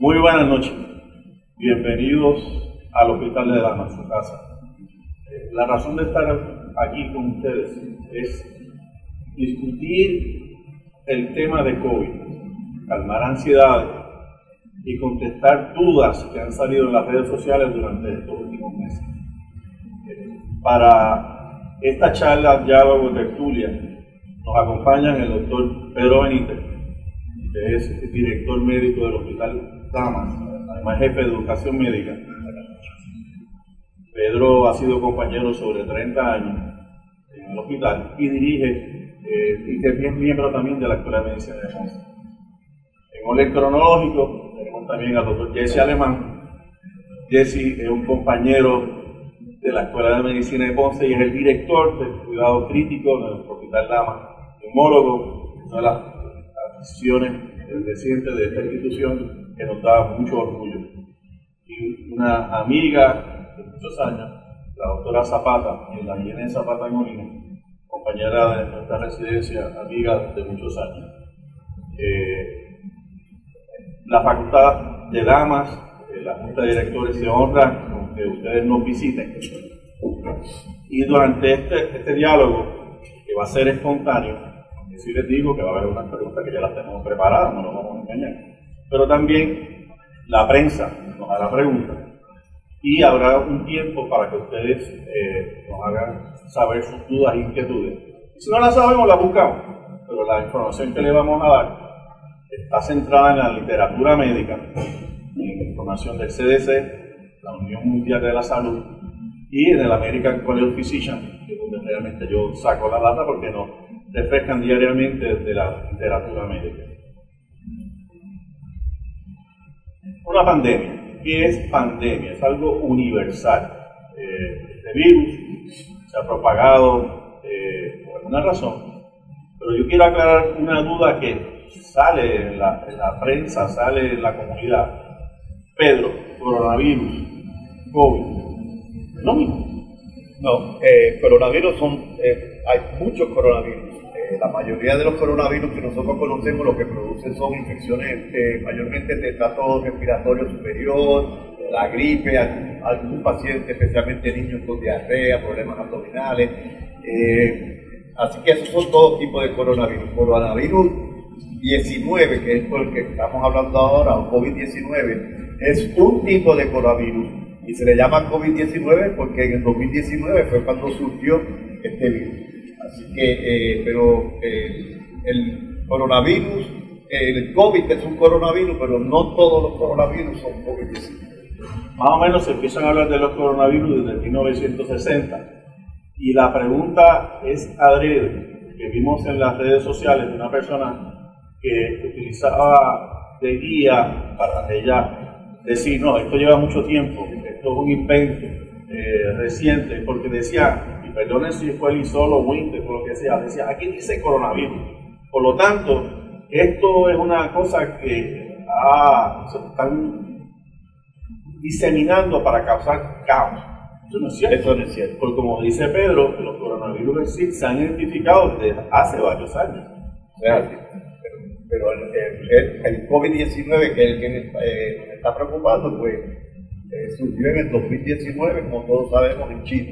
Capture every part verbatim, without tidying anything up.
Muy buenas noches, bienvenidos al Hospital de Damas, su casa. La razón de estar aquí con ustedes es discutir el tema de COVID, calmar ansiedades y contestar dudas que han salido en las redes sociales durante estos últimos meses. Para esta charla, diálogo, tertulia, nos acompañan el doctor Pedro Benítez, que es el director médico del Hospital Damas, además jefe de Educación Médica. Pedro ha sido compañero sobre treinta años en el hospital y dirige eh, y es miembro también de la Escuela de Medicina de Ponce. En orden cronológico tenemos también al doctor Jesse Alemán. Jesse es un compañero de la Escuela de Medicina de Ponce y es el director del cuidado crítico de nuestro Hospital Damas, neumólogo, una de las el reciente de esta institución que nos da mucho orgullo. Y una amiga de muchos años, la doctora Zapata, en la viene de Zapata-Molina, compañera de nuestra residencia, amiga de muchos años. Eh, la Facultad de Damas, eh, la Junta de Directores se honra con que ustedes nos visiten. Y durante este, este diálogo, que va a ser espontáneo, sí les digo que va a haber unas preguntas que ya las tenemos preparadas, no nos vamos a engañar. Pero también la prensa nos hará preguntas y habrá un tiempo para que ustedes eh, nos hagan saber sus dudas e inquietudes. Si no las sabemos, las buscamos, pero la información que le vamos a dar está centrada en la literatura médica, en la información del C D C, la Unión Mundial de la Salud y en el American College of Physicians, que es donde realmente yo saco la data porque no refrescan diariamente de la literatura médica. Una pandemia. ¿Qué es pandemia? Es algo universal. Eh, este virus se ha propagado eh, por alguna razón. Pero yo quiero aclarar una duda que sale en la, en la prensa, sale en la comunidad. Pedro, coronavirus, COVID, ¿es lo mismo? No, eh, coronavirus son... Eh, hay muchos coronavirus. La mayoría de los coronavirus que nosotros conocemos lo que producen son infecciones eh, mayormente de trato respiratorio superior, la gripe, algún, algún paciente, especialmente niños con diarrea, problemas abdominales. Eh, así que esos son todo tipo de coronavirus. Coronavirus diecinueve, que es por el que estamos hablando ahora, o COVID diecinueve, es un tipo de coronavirus y se le llama COVID diecinueve porque en el dos mil diecinueve fue cuando surgió este virus. Así que, eh, pero eh, el coronavirus, el COVID es un coronavirus, pero no todos los coronavirus son COVID diecinueve. Más o menos se empiezan a hablar de los coronavirus desde mil novecientos sesenta. Y la pregunta es adrede, que vimos en las redes sociales de una persona que utilizaba de guía para ella decir, no, esto lleva mucho tiempo, esto es un invento eh, reciente, porque decía... Perdonen si fue el isolo, winter, por lo que sea, decía, aquí dice coronavirus. Por lo tanto, esto es una cosa que ah, se están diseminando para causar caos. Eso no es cierto. Eso no es cierto. Porque como dice Pedro, los coronavirus se han identificado desde hace varios años. Pero, pero el, el, el COVID diecinueve, que es el que me, eh, me está preocupando, pues eh, surgió en el dos mil diecinueve, como todos sabemos, en China.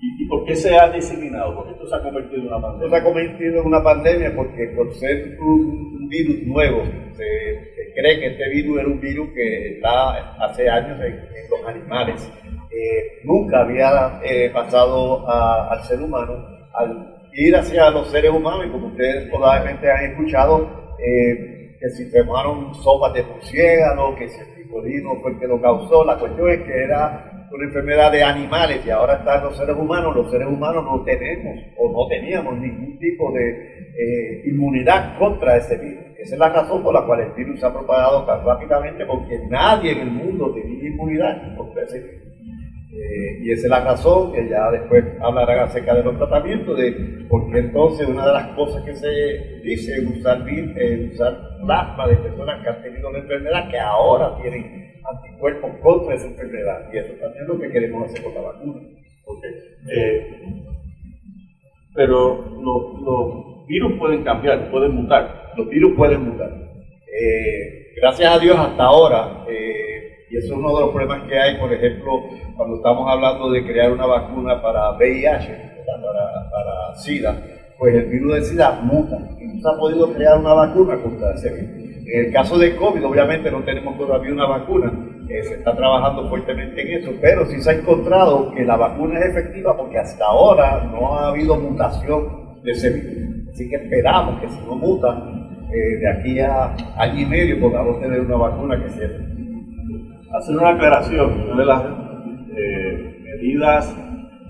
¿Y por qué se ha diseminado? ¿Por qué esto se ha convertido en una pandemia? Esto se ha convertido en una pandemia porque por ser un virus nuevo, se, se cree que este virus era un virus que está hace años en, en los animales. Eh, nunca había eh, pasado a, al ser humano, al ir hacia los seres humanos, y como ustedes probablemente han escuchado, eh, que si tomaron sopas de murciélago, que si el picolino fue el que lo causó, la cuestión es que era una enfermedad de animales y ahora están los seres humanos. Los seres humanos no tenemos o no teníamos ningún tipo de eh, inmunidad contra ese virus. Esa es la razón por la cual el virus se ha propagado tan rápidamente, porque nadie en el mundo tenía inmunidad contra ese virus. Eh, y esa es la razón que ya después hablarán acerca de los tratamientos, de porque entonces una de las cosas que se dice es usar, eh, usar plasma de personas que han tenido la enfermedad, que ahora tienen anticuerpos contra esa enfermedad, y eso también es lo que queremos hacer con la vacuna. Okay. Eh, pero lo, lo, virus pueden cambiar, pueden mutar, los virus pueden mutar. Eh, gracias a Dios hasta ahora, eh, y eso es uno de los problemas que hay, por ejemplo, cuando estamos hablando de crear una vacuna para V I H, para, para SIDA, pues el virus del SIDA muta, y no se ha podido crear una vacuna contra ese virus. En el caso de COVID, obviamente no tenemos todavía una vacuna, eh, se está trabajando fuertemente en eso, pero sí se ha encontrado que la vacuna es efectiva porque hasta ahora no ha habido mutación de ese virus. Así que esperamos que si no muta, eh, de aquí a año y medio podamos tener una vacuna que sea efectiva. Hacer una aclaración, una de las eh, medidas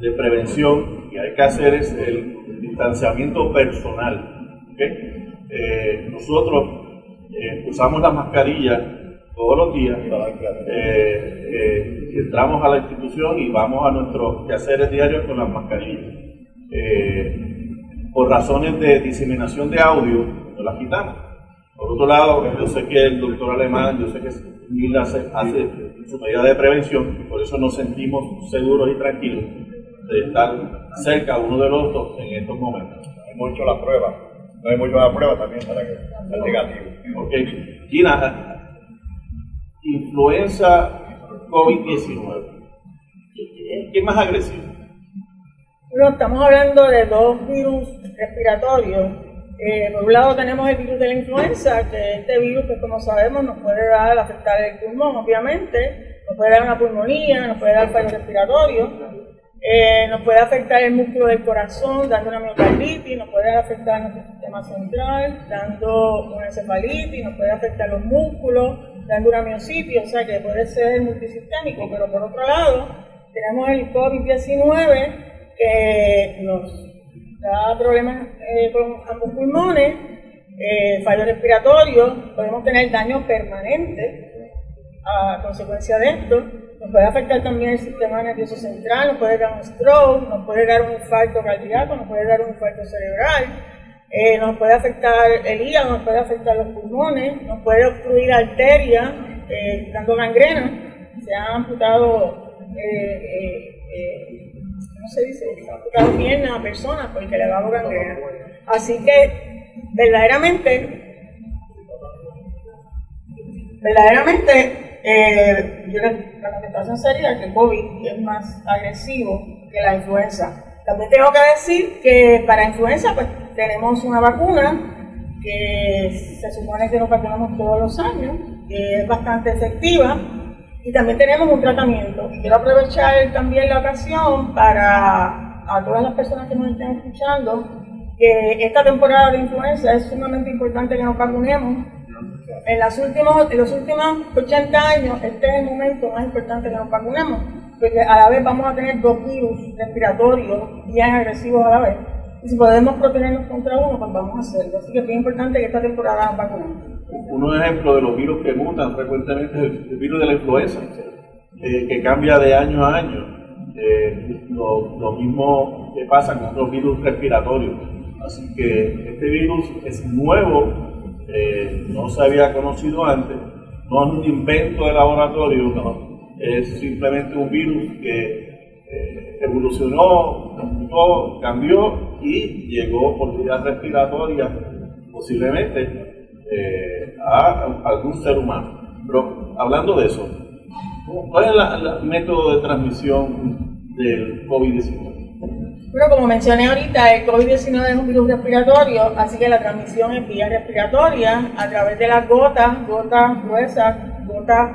de prevención que hay que hacer es el distanciamiento personal, ¿okay? eh, Nosotros... Eh, usamos las mascarillas todos los días, eh, eh, entramos a la institución y vamos a nuestros quehaceres diarios con las mascarillas. Eh, por razones de diseminación de audio, no las quitamos. Por otro lado, yo sé que el doctor Alemán, yo sé que Mila hace, hace su medida de prevención, por eso nos sentimos seguros y tranquilos de estar cerca uno de los dos en estos momentos. Hemos hecho la prueba. No hemos llevado a prueba también para que sea negativo. Ok. Gina, influenza COVID diecinueve. ¿Qué es más agresivo? Bueno, estamos hablando de dos virus respiratorios. Eh, por un lado tenemos el virus de la influenza, que este virus, pues como sabemos, nos puede dar, afectar el pulmón, obviamente. Nos puede dar una pulmonía, nos puede dar fallos respiratorios. Eh, nos puede afectar el músculo del corazón, dando una miocarditis, nos puede afectar nuestro sistema central, dando una encefalitis, nos puede afectar los músculos, dando una miositis, o sea que puede ser multisistémico. Pero por otro lado, tenemos el COVID diecinueve que nos da problemas eh, con ambos pulmones, eh, fallos respiratorios, podemos tener daño permanente a consecuencia de esto. Nos puede afectar también el sistema nervioso central, nos puede dar un stroke, nos puede dar un infarto cardíaco, nos puede dar un infarto cerebral, eh, nos puede afectar el hígado, nos puede afectar los pulmones, nos puede obstruir arterias, eh, dando gangrena. Se han amputado, eh, eh, eh, ¿cómo se dice? Se han amputado piernas a personas porque le damos gangrena. Así que, verdaderamente, verdaderamente, Eh, yo les, la contestación sería que el COVID es más agresivo que la influenza. También tengo que decir que para influenza pues tenemos una vacuna que se supone que nos vacunamos todos los años, que es bastante efectiva, y también tenemos un tratamiento. Quiero aprovechar también la ocasión para a todas las personas que nos están escuchando que esta temporada de influenza es sumamente importante que nos vacunemos. En, las últimos, en los últimos ochenta años, este es el momento más importante que nos vacunemos, porque a la vez vamos a tener dos virus respiratorios bien agresivos a la vez. Y si podemos protegernos contra uno, pues vamos a hacerlo. Así que es bien importante que esta temporada nos vacunemos. Un ejemplo de los virus que mutan frecuentemente es el virus de la influenza, eh, que cambia de año a año. Eh, lo, lo mismo que pasa con otros virus respiratorios. Así que este virus es nuevo. Eh, no se había conocido antes, no es un invento de laboratorio, no. Es simplemente un virus que eh, evolucionó, mutó, cambió y llegó por vías respiratorias, posiblemente eh, a, a algún ser humano. Pero hablando de eso, ¿cuál es el método de transmisión del COVID diecinueve? Bueno, como mencioné ahorita, el COVID diecinueve es un virus respiratorio, así que la transmisión es vía respiratoria, a través de las gotas, gotas gruesas, gotas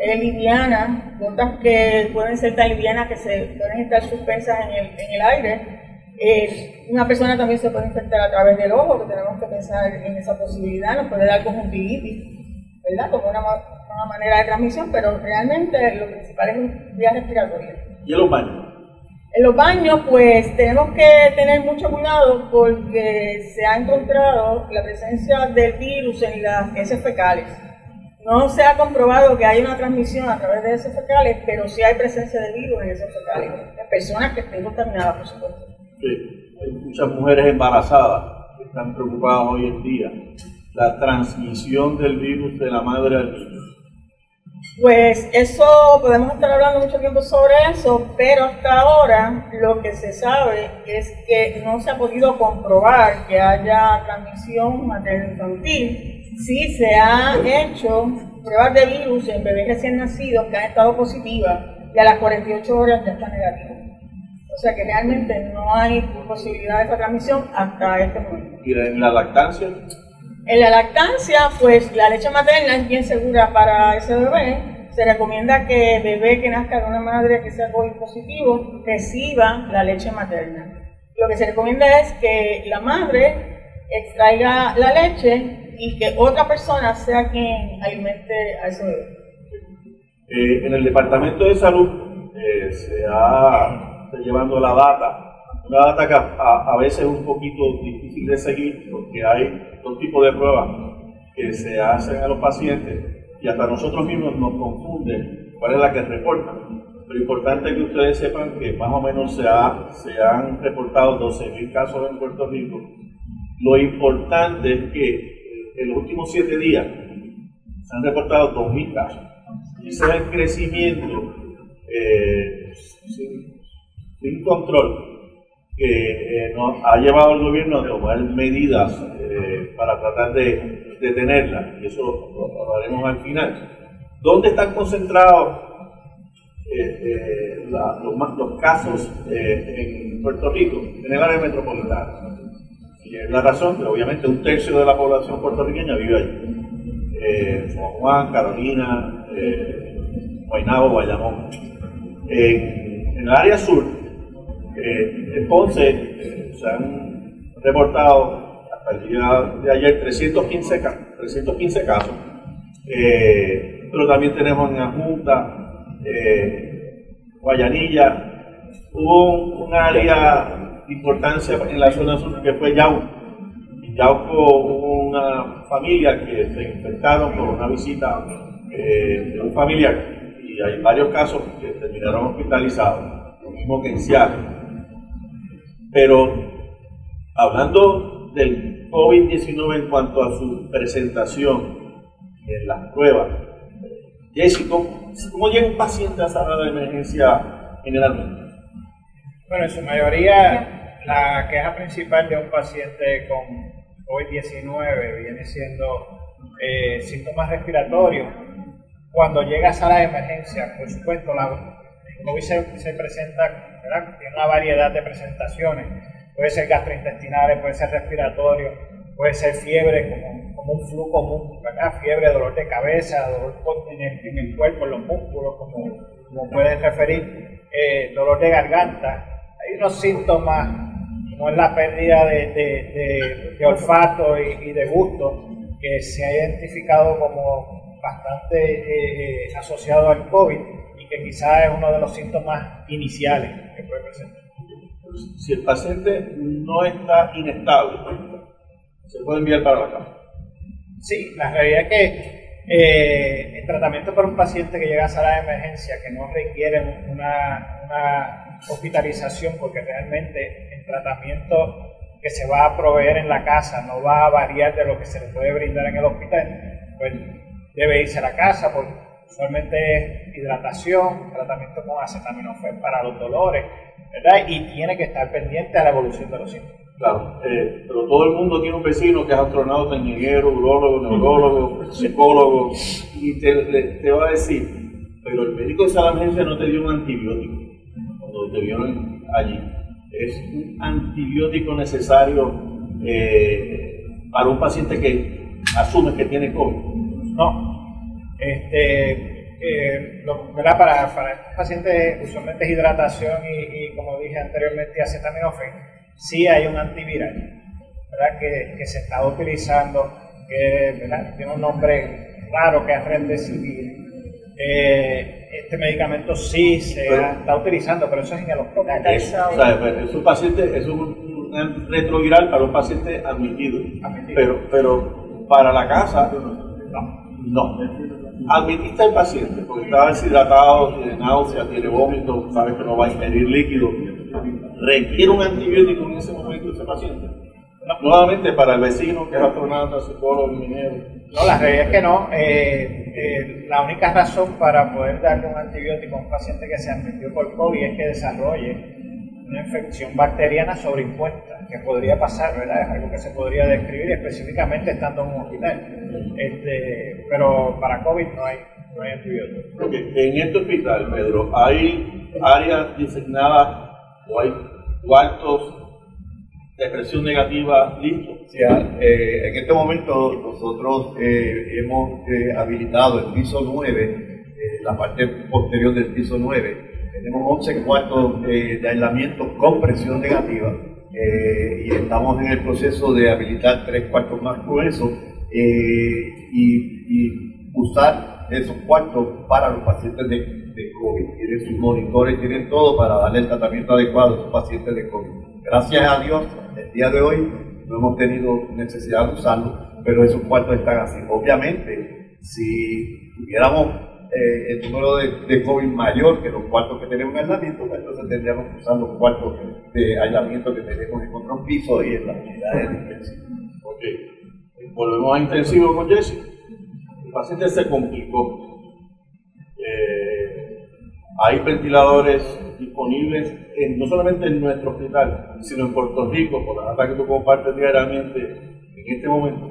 eh, livianas, gotas que pueden ser tan livianas que se pueden estar suspensas en el, en el aire. Eh, una persona también se puede infectar a través del ojo, que tenemos que pensar en esa posibilidad, nos puede dar conjuntivitis, ¿verdad? Como una, una manera de transmisión, pero realmente lo principal es vía respiratoria. ¿Y en los baños? En los baños, pues tenemos que tener mucho cuidado porque se ha encontrado la presencia del virus en las heces fecales. No se ha comprobado que haya una transmisión a través de heces fecales, pero sí hay presencia de virus en heces fecales, en personas que estén contaminadas, por supuesto. Sí, hay muchas mujeres embarazadas que están preocupadas hoy en día. La transmisión del virus de la madre al niño. Pues eso, podemos estar hablando mucho tiempo sobre eso, pero hasta ahora lo que se sabe es que no se ha podido comprobar que haya transmisión materno-infantil. Sí se han hecho pruebas de virus en bebés recién nacidos que han estado positivas y a las cuarenta y ocho horas ya está negativo. O sea que realmente no hay posibilidad de esa transmisión hasta este momento. ¿Y en la lactancia? En la lactancia, pues la leche materna es bien segura para ese bebé. Se recomienda que el bebé que nazca de una madre que sea COVID positivo reciba la leche materna. Lo que se recomienda es que la madre extraiga la leche y que otra persona sea quien alimente a ese bebé. Eh, en el Departamento de Salud eh, se ha... Está llevando la data, una data que a, a veces es un poquito difícil de seguir porque hay dos tipos de pruebas que se hacen a los pacientes y hasta nosotros mismos nos confunden cuál es la que reportan. Lo importante es que ustedes sepan que más o menos se, ha, se han reportado doce mil casos en Puerto Rico. Lo importante es que en los últimos siete días se han reportado dos mil casos. Ese es el crecimiento eh, sí, sin control que eh, nos ha llevado el gobierno a tomar medidas eh, para tratar de detenerla, y eso lo, lo hablaremos al final. ¿Dónde están concentrados eh, eh, la, los, los casos eh, en Puerto Rico? En el área metropolitana. Y es la razón que obviamente un tercio de la población puertorriqueña vive allí. Eh, San Juan, Carolina, eh, Guaynabo, Bayamón. Eh, en el área sur, Eh, en Ponce eh, se han reportado hasta el día de ayer trescientos quince casos, eh, pero también tenemos en Ajunta, eh, Guayanilla, hubo un, un área de importancia en la zona sur que fue Yauco. En Yauco hubo una familia que se infectaron por una visita eh, de un familiar y hay varios casos que terminaron hospitalizados, lo mismo que en Ciales. Pero hablando del COVID diecinueve en cuanto a su presentación en las pruebas, Jesse, ¿cómo, ¿cómo llega un paciente a sala de emergencia generalmente? Bueno, en su mayoría la queja principal de un paciente con COVID diecinueve viene siendo eh, síntomas respiratorios. Cuando llega a sala de emergencia, por supuesto, la COVID se, se presenta, ¿verdad? Tiene una variedad de presentaciones, puede ser gastrointestinales, puede ser respiratorio, puede ser fiebre como, como un flu común, ¿verdad? Fiebre, dolor de cabeza, dolor en el, en el cuerpo, en los músculos, como, como pueden referir, eh, dolor de garganta. Hay unos síntomas como es la pérdida de, de, de, de olfato y, y de gusto que se ha identificado como bastante eh, asociado al COVID, que quizás es uno de los síntomas iniciales que puede presentar. Si el paciente no está inestable, ¿se puede enviar para la casa? Sí, la realidad es que eh, el tratamiento para un paciente que llega a sala de emergencia, que no requiere una, una hospitalización, porque realmente el tratamiento que se va a proveer en la casa no va a variar de lo que se le puede brindar en el hospital, pues debe irse a la casa porque usualmente es hidratación, tratamiento con acetaminofén para los dolores, ¿verdad? Y tiene que estar pendiente a la evolución de los síntomas. Claro, eh, pero todo el mundo tiene un vecino que es astronauta, ingeniero, urólogo, neurólogo, psicólogo, y te, le, te va a decir, pero el médico de sala de emergencia no te dio un antibiótico cuando te vieron allí. Es un antibiótico necesario eh, para un paciente que asume que tiene COVID. No. Este, eh, lo, ¿verdad? Para, para estos pacientes usualmente es hidratación y, y como dije anteriormente acetaminofén. Sí hay un antiviral, ¿verdad? Que, que se está utilizando, que ¿verdad? Tiene un nombre raro que es remdesivir. Eh, este medicamento sí se pero, está utilizando, pero eso es en el hospital. Es, o sea, es un paciente, es un, un retroviral para un paciente admitido, admitido. Pero, pero para la casa no. no. Admitiste al paciente, porque está deshidratado, tiene náusea, tiene vómito, sabes que no va a ingerir líquido. ¿Requiere un antibiótico en ese momento ese paciente? Nuevamente para el vecino que es astronauta, psicólogo, ingeniero. No, la realidad es que no. Eh, eh, la única razón para poder darle un antibiótico a un paciente que se admitió por COVID es que desarrolle una infección bacteriana sobreimpuesta, que podría pasar, ¿verdad? Es algo que se podría describir específicamente estando en un hospital. Este, pero para COVID no hay, no hay antibiótico. Okay. En este hospital, Pedro, ¿hay áreas designadas o hay cuartos de presión negativa listo? Sí, eh, en este momento nosotros eh, hemos eh, habilitado el piso nueve, eh, la parte posterior del piso nueve. Tenemos once cuartos eh, de aislamiento con presión negativa eh, y estamos en el proceso de habilitar tres cuartos más gruesos eh, y, y usar esos cuartos para los pacientes de, de COVID. Tienen sus monitores, tienen todo para darle el tratamiento adecuado a los pacientes de COVID. Gracias a Dios, el día de hoy no hemos tenido necesidad de usarlo, pero esos cuartos están así. Obviamente, si tuviéramos eh, el número de, de COVID mayor que los cuartos que tenemos en aislamiento, entonces tendríamos que usar los cuartos de aislamiento que tenemos en otros pisos y en las unidades de intensivo. Ok, volvemos a intensivo con Jesse. El paciente se complicó. Eh, hay ventiladores disponibles en, no solamente en nuestro hospital, sino en Puerto Rico, por la data que tú compartes diariamente en este momento.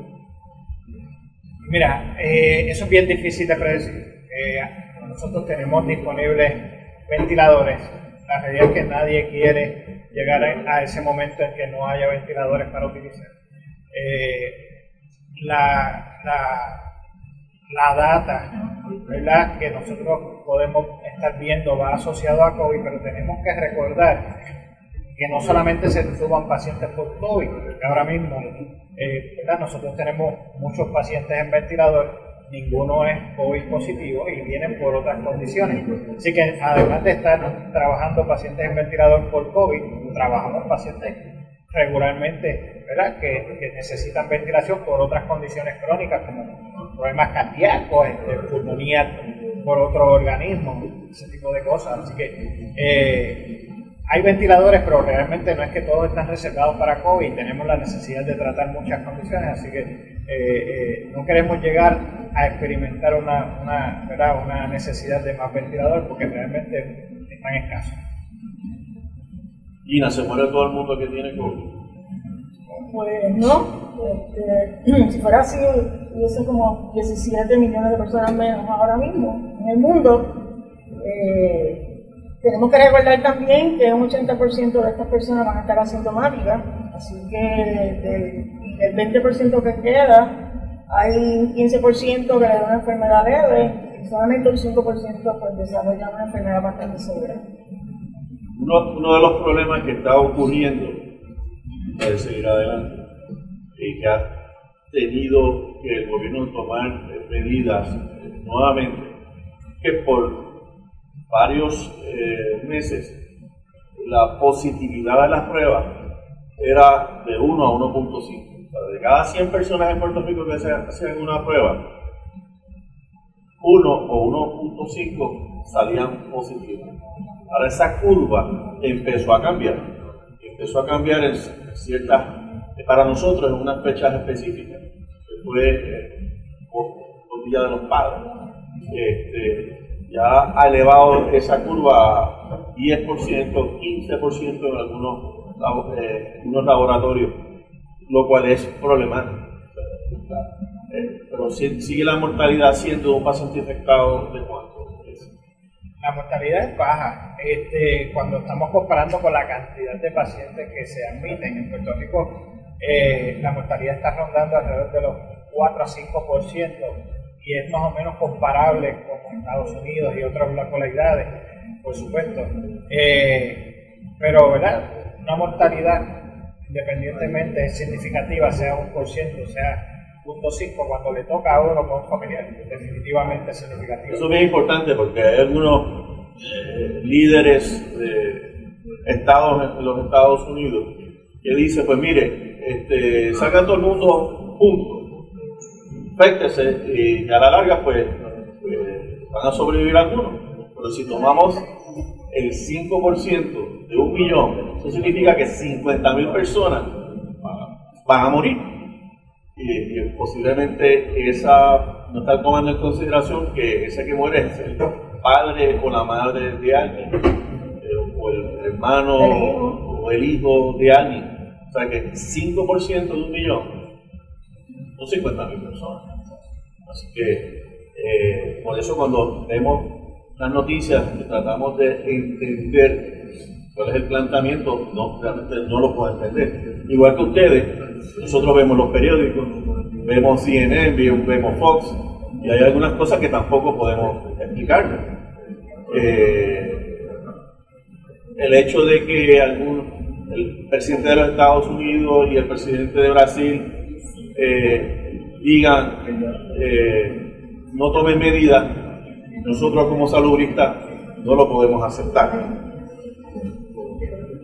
Mira, eh, eso es bien difícil de predecir. Eh, nosotros tenemos disponibles ventiladores. La realidad es que nadie quiere llegar a, a ese momento en que no haya ventiladores para utilizar. Eh, la, la, la data, ¿verdad?, que nosotros podemos estar viendo va asociado a COVID, pero tenemos que recordar que no solamente se suban pacientes por COVID, que ahora mismo eh, ¿verdad?, nosotros tenemos muchos pacientes en ventilador, ninguno es COVID positivo y vienen por otras condiciones. Así que además de estar trabajando pacientes en ventilador por COVID, trabajamos pacientes regularmente, ¿verdad?, que, que necesitan ventilación por otras condiciones crónicas como problemas cardíacos, este, pulmonía por otro organismo, ese tipo de cosas. Así que eh, hay ventiladores, pero realmente no es que todos están reservados para COVID. Tenemos la necesidad de tratar muchas condiciones, así que eh, eh, no queremos llegar a experimentar una, una, ¿verdad?, una necesidad de más ventiladores porque realmente están escasos. ¿Y no se muere todo el mundo que tiene COVID? Pues no, este, si fuera así, hubiese como diecisiete millones de personas menos ahora mismo en el mundo. Eh, tenemos que recordar también que un ochenta por ciento de estas personas van a estar asintomáticas, así que del, del veinte por ciento que queda, hay un quince por ciento que le da una enfermedad leve y solamente un cinco por ciento pues desarrolla una enfermedad bastante severa. Uno, uno de los problemas que está ocurriendo de seguir adelante y que ha tenido que el gobierno tomar medidas nuevamente, que por varios eh, meses la positividad de las pruebas era de uno a uno punto cinco. O sea, de cada cien personas en Puerto Rico que se hacían una prueba, uno o uno punto cinco salían positivas. Ahora esa curva empezó a cambiar, empezó a cambiar en ciertas, para nosotros en unas fechas específicas, que fue eh, los días de los padres, este, ya ha elevado esa curva a diez por ciento, quince por ciento en algunos, eh, algunos laboratorios, lo cual es problemático. Eh, pero sigue la mortalidad siendo un paciente infectado de cuánto. La mortalidad es baja, este, cuando estamos comparando con la cantidad de pacientes que se admiten en Puerto Rico, eh, la mortalidad está rondando alrededor de los cuatro a cinco por ciento y es más o menos comparable con Estados Unidos y otras localidades, por supuesto. Eh, pero, ¿verdad?, una mortalidad, independientemente, es significativa, sea un por ciento, sea punto cinco, cuando le toca a uno con un familiar, definitivamente es significativo. Eso es bien importante porque hay algunos eh, líderes de estados en los Estados Unidos que dicen, pues mire, este, saca todo el mundo junto, inféctese y a la larga pues eh, van a sobrevivir algunos. Pero si tomamos el cinco por ciento de un millón, eso significa que cincuenta mil personas van a morir. Y, y posiblemente esa, no están tomando en consideración que ese que muere es el padre o la madre de alguien, o el hermano o el hijo de alguien. O sea que cinco por ciento de un millón son cincuenta mil personas. Así que eh, por eso cuando vemos las noticias tratamos de entender cuál es el planteamiento, no, realmente no lo puedo entender. Igual que ustedes, nosotros vemos los periódicos, vemos C N N, vemos Fox, y hay algunas cosas que tampoco podemos explicar. Eh, el hecho de que algunos, el presidente de los Estados Unidos y el presidente de Brasil eh, digan eh, no tomen medidas, nosotros como salubristas no lo podemos aceptar.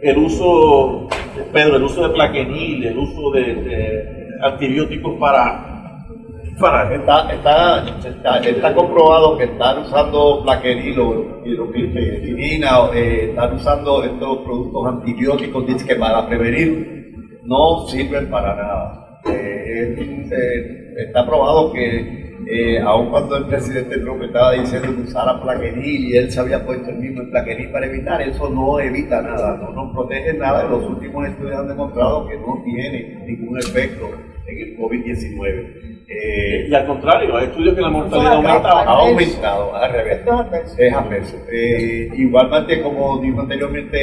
El uso, Pedro, el uso de plaquenil, el uso de, de antibióticos para... para está, está, está, está comprobado que están usando plaquenil o hidroxipirina, eh, están usando estos productos antibióticos, dice que para prevenir no sirven para nada. Eh, eh, está probado que... Eh, aun cuando el presidente Trump estaba diciendo que usara plaquenil y él se había puesto el mismo plaquenil para evitar, eso no evita nada, no nos protege nada. Los últimos estudios han demostrado que no tiene ningún efecto en el COVID diecinueve. Eh, y al contrario, hay estudios que la mortalidad aumenta, ha aumentado, al revés, es adverso. Eh, igualmente, como dijo anteriormente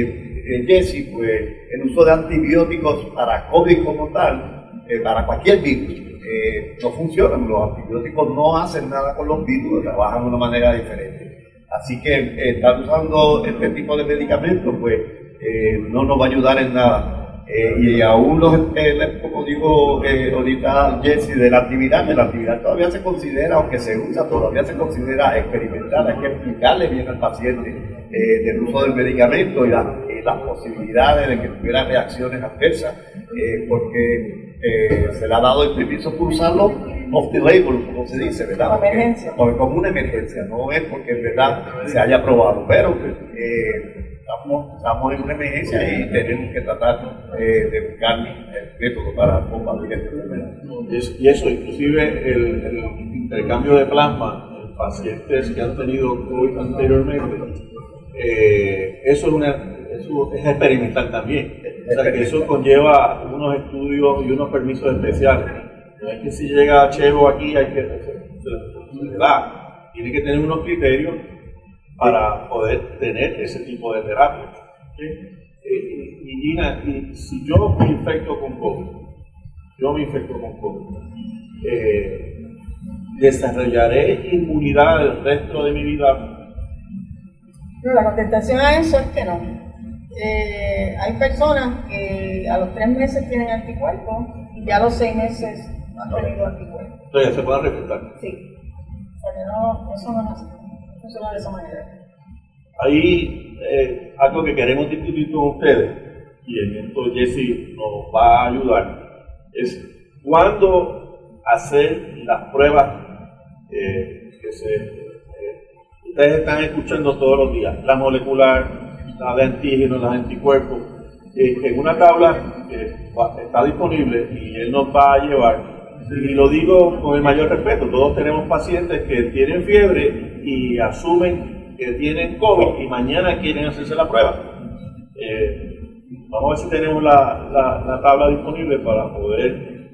eh, Jesse, pues el uso de antibióticos para COVID como tal, eh, para cualquier virus, Eh, no funcionan, los antibióticos no hacen nada con los virus, trabajan de una manera diferente. Así que eh, estar usando este tipo de medicamentos pues eh, no nos va a ayudar en nada. Eh, y aún, los, eh, como dijo eh, ahorita Jesse, de la actividad, de la actividad todavía se considera, aunque se usa, todavía se considera experimental. Hay que explicarle bien al paciente eh, del uso del medicamento y, la, y las posibilidades de que tuviera reacciones adversas, eh, porque... Eh, se le ha dado el permiso por usarlo off the label, como se dice, ¿verdad? Como emergencia. Porque, como una emergencia, no es porque en verdad se haya aprobado, pero eh, estamos, estamos en una emergencia y tenemos que tratar eh, de buscar el método para combatir el problema. Y eso, inclusive el, el intercambio de plasma en pacientes que han tenido COVID anteriormente, eh, eso es una... Eso es experimental también, o sea que eso conlleva unos estudios y unos permisos especiales. No es que si llega Chevo aquí hay que se da, tiene que tener unos criterios para poder tener ese tipo de terapia. ¿Sí? Y Gina, y si yo me infecto con COVID, yo me infecto con COVID, eh, ¿desarrollaré inmunidad el resto de mi vida? No, la contestación a eso es que no. Eh, hay personas que a los tres meses tienen anticuerpos y ya a los seis meses han tenido anticuerpos. Entonces se puede respetar. Sí. O sea, no, eso no es así. Funciona de esa manera. Ahí eh, algo que queremos discutir con ustedes, y en esto Jesse nos va a ayudar, es cuándo hacer las pruebas eh, que se, eh, ustedes están escuchando todos los días, la molecular, la de antígenos, las anticuerpos, eh, en una tabla que eh, está disponible y él nos va a llevar. Y lo digo con el mayor respeto, todos tenemos pacientes que tienen fiebre y asumen que tienen COVID y mañana quieren hacerse la prueba. Eh, vamos a ver si tenemos la, la, la tabla disponible para poder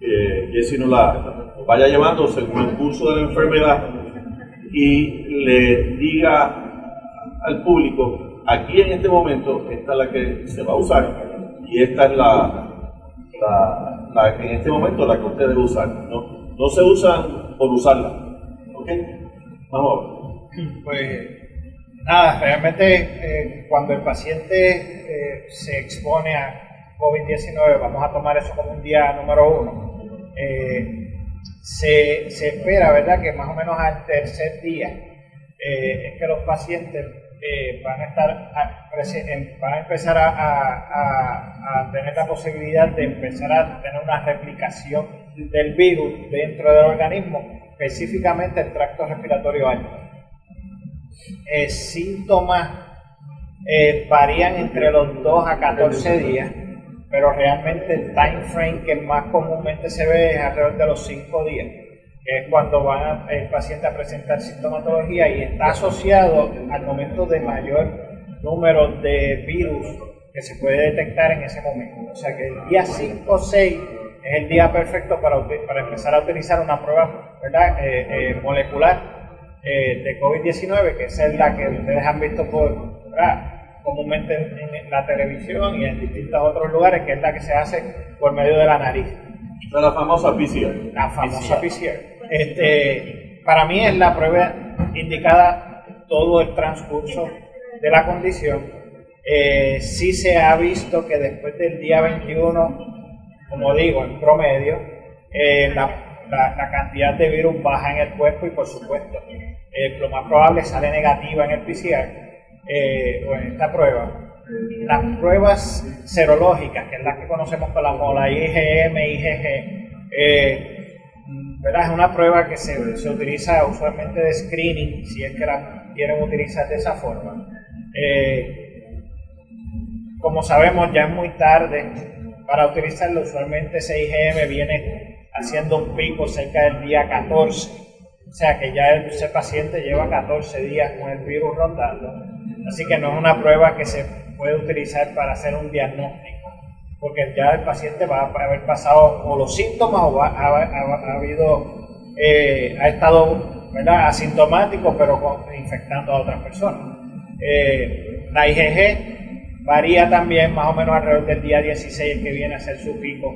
eh, que si nos la nos vaya llevando según el curso de la enfermedad y le diga al público. Aquí en este momento, esta es la que se va a usar y esta es la, la, la en este momento la que usted debe usar. No, no se usa por usarla. ¿Ok? Vamos a ver. Pues nada, realmente eh, cuando el paciente eh, se expone a COVID diecinueve, vamos a tomar eso como un día número uno, eh, se, se espera, ¿verdad?, que más o menos al tercer día eh, es que los pacientes... Eh, van a estar a, van a empezar a, a, a, a tener la posibilidad de empezar a tener una replicación del virus dentro del organismo, específicamente el tracto respiratorio alto. Eh, síntomas eh, varían entre los dos a catorce días pero realmente el time frame que más comúnmente se ve es alrededor de los cinco días, que es cuando va el paciente a presentar sintomatología y está asociado al momento de mayor número de virus que se puede detectar en ese momento. O sea que el día cinco o seis es el día perfecto para, para empezar a utilizar una prueba, ¿verdad? Eh, eh, molecular eh, de COVID diecinueve, que esa es la que ustedes han visto por, ¿verdad?, comúnmente en, en la televisión y en distintos otros lugares, que es la que se hace por medio de la nariz. La famosa P C R. La famosa P C R. Este, para mí es la prueba indicada todo el transcurso de la condición. Eh, sí se ha visto que después del día veintiuno, como digo, en promedio, eh, la, la, la cantidad de virus baja en el cuerpo y por supuesto, eh, lo más probable sale negativa en el P C R. Eh, o en esta prueba, las pruebas serológicas, que es las que conocemos con la mola, I G M, I G G, eh, ¿verdad? Es una prueba que se, se utiliza usualmente de screening, si es que la quieren utilizar de esa forma. Eh, como sabemos, ya es muy tarde para utilizarlo. Usualmente ese I G M viene haciendo un pico cerca del día catorce, o sea que ya ese paciente lleva catorce días con el virus rondando. Así que no es una prueba que se puede utilizar para hacer un diagnóstico, porque ya el paciente va a haber pasado o los síntomas o va, ha, ha, ha habido, eh, ha estado, ¿verdad?, asintomático, pero con, infectando a otras personas. Eh, la I G G varía también más o menos alrededor del día dieciséis, el que viene a hacer su pico.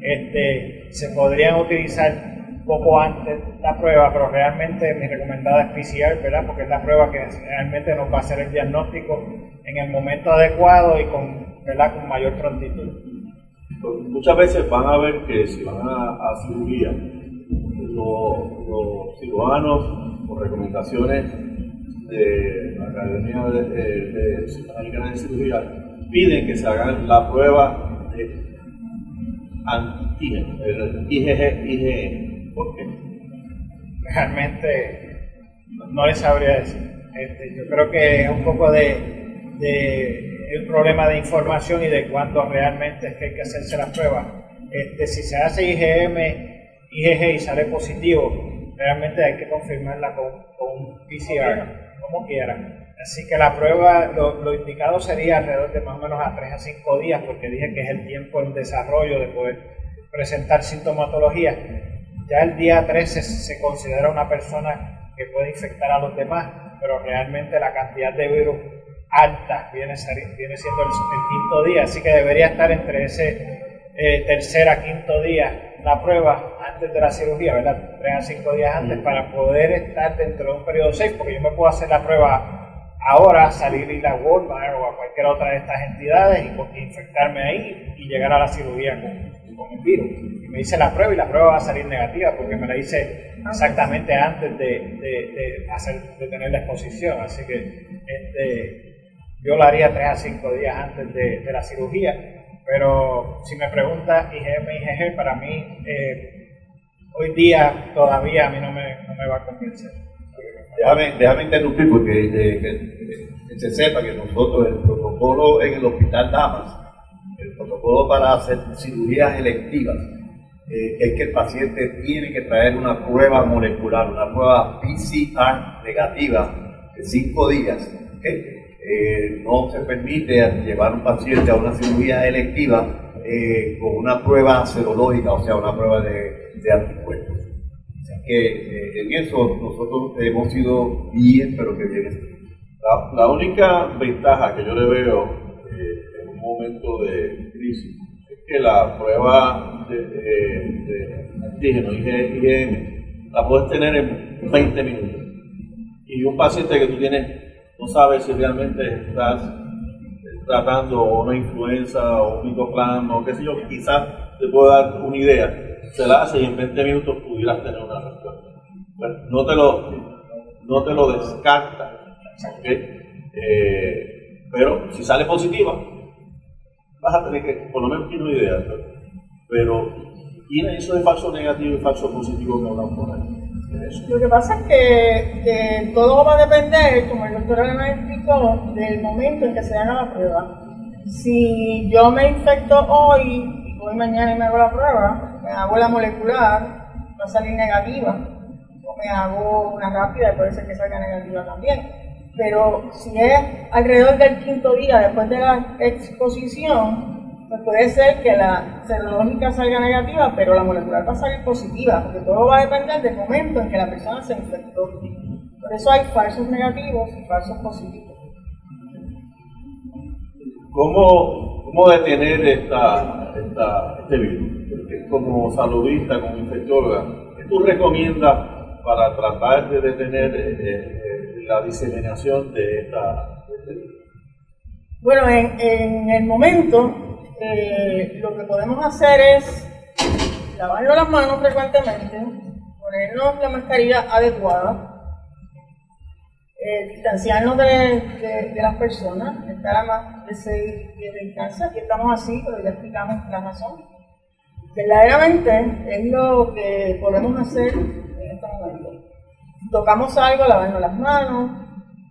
Este, se podrían utilizar poco antes la prueba, pero realmente mi recomendada es P C R, ¿verdad?, porque es la prueba que realmente nos va a hacer el diagnóstico en el momento adecuado y con, ¿verdad?, con mayor prontitud. Muchas veces van a ver que si van a, a cirugía, los, los cirujanos, por recomendaciones de la Academia de, de, de, de Americana de Cirugía, piden que se hagan la prueba de antígeno, el I G G, I G M. Porque realmente no les sabría decir. Este, yo creo que es un poco de, de el problema de información y de cuándo realmente es que hay que hacerse las pruebas. Este, si se hace I G M, I G G y sale positivo, realmente hay que confirmarla con, con P C R, como quieran. Así que la prueba, lo, lo indicado sería alrededor de más o menos a tres a cinco días, porque dije que es el tiempo en desarrollo de poder presentar sintomatología. Ya el día trece se considera una persona que puede infectar a los demás, pero realmente la cantidad de virus alta viene, viene siendo el, el quinto día, así que debería estar entre ese eh, tercer a quinto día la prueba antes de la cirugía, ¿verdad? Tres a cinco días antes para poder estar dentro de un periodo seis, porque yo me puedo hacer la prueba ahora, salir y la Walmart o a cualquier otra de estas entidades y infectarme ahí y llegar a la cirugía con, con el virus. Me hice la prueba y la prueba va a salir negativa porque me la hice exactamente antes de, de, de, hacer, de tener la exposición. Así que este, yo la haría tres a cinco días antes de, de la cirugía. Pero si me pregunta I G M, I G G, para mí eh, hoy día todavía a mí no me, no me va a convencer. Déjame, déjame interrumpir porque eh, que, que se sepa que nosotros el protocolo en el Hospital Damas, el protocolo para hacer cirugías electivas, Eh, es que el paciente tiene que traer una prueba molecular, una prueba P C R negativa de cinco días. ¿Okay? Eh, no se permite llevar a un paciente a una cirugía electiva eh, con una prueba serológica, o sea, una prueba de, de anticuerpos. O sea, que eh, en eso nosotros hemos sido bien, pero que bien. La, la única ventaja que yo le veo eh, en un momento de crisis es que la prueba de, de, de antígeno, I G M, la puedes tener en veinte minutos. Y un paciente que tú tienes, no sabes si realmente estás tratando una influenza o un micoplasma o qué sé yo, quizás te pueda dar una idea, se la hace y en veinte minutos pudieras tener una respuesta. Bueno, no te lo, no te lo descarta, ¿okay? Eh, pero si sale positiva, vas a tener que, por lo menos tiene una idea, ¿no? Pero tiene eso de falso negativo y falso positivo que hablamos por ahí. Lo que pasa es que, que todo va a depender, como el doctor Alemán explicó, del momento en que se haga la prueba. Si yo me infecto hoy, hoy mañana y me hago la prueba, me hago la molecular, va a salir negativa. O me hago una rápida y puede ser que salga negativa también. Pero si es alrededor del quinto día después de la exposición, pues puede ser que la serológica salga negativa, pero la molecular va a salir positiva, porque todo va a depender del momento en que la persona se infectó. Por eso hay falsos negativos y falsos positivos. ¿Cómo, cómo detener esta, esta, este virus? Porque como saludista, como infectóloga, ¿qué tú recomiendas para tratar de detener eh, la diseminación de, esta, de este virus? Bueno, en, en el momento eh, lo que podemos hacer es lavarnos las manos frecuentemente, ponernos la mascarilla adecuada, Eh, distanciarnos de, de, de las personas, estar a más de seis pies de distancia. Aquí estamos así, pero ya explicamos la razón. Verdaderamente es lo que podemos hacer en este momento. Si tocamos algo, lavarnos las manos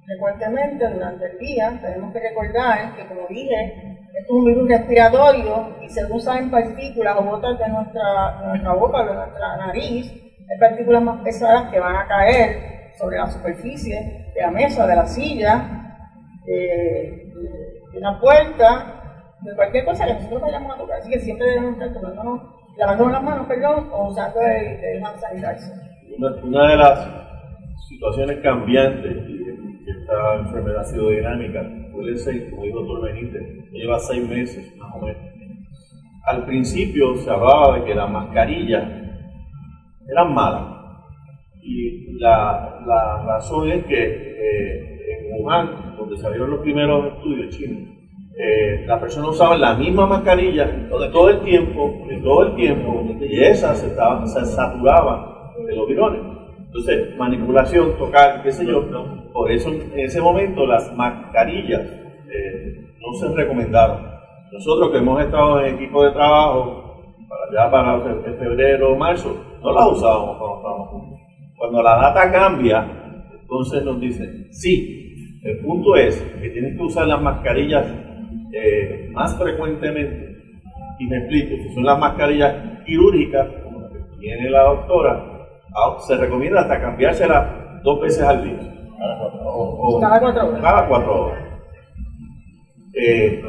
frecuentemente durante el día. Tenemos que recordar que, como dije, esto es un virus respiratorio y se usa en partículas o gotas de nuestra, de nuestra boca, de nuestra nariz. Hay partículas más pesadas que van a caer sobre la superficie de la mesa, de la silla, de, de la puerta, de cualquier cosa que nosotros vayamos a tocar. Así que siempre debemos estar tomándonos, lavándonos las manos, perdón, o usando el, el hand sanitizer. Una, una de las situaciones cambiantes que esta enfermedad ha sido dinámica, puede ser, como dijo el doctor Benítez, lleva seis meses más o menos. Al principio se hablaba de que las mascarillas eran malas. Y la, la razón es que eh, en Wuhan, donde salieron los primeros estudios chinos, eh, las personas usaban la misma mascarilla todo el tiempo, todo el tiempo, y esas se, estaban, se saturaban de los virones. Entonces, manipulación, tocar, qué sé yo, ¿no? Por eso en ese momento las mascarillas eh, no se recomendaron. Nosotros que hemos estado en equipo de trabajo, para allá para febrero o marzo, no las usábamos cuando estábamos juntos. Cuando la data cambia, entonces nos dicen, sí, el punto es que tienes que usar las mascarillas eh, más frecuentemente. Y me explico, si son las mascarillas quirúrgicas, como las que tiene la doctora, se recomienda hasta cambiárselas dos veces al día. O, o, cada cuatro horas. Cada cuatro horas. Eh,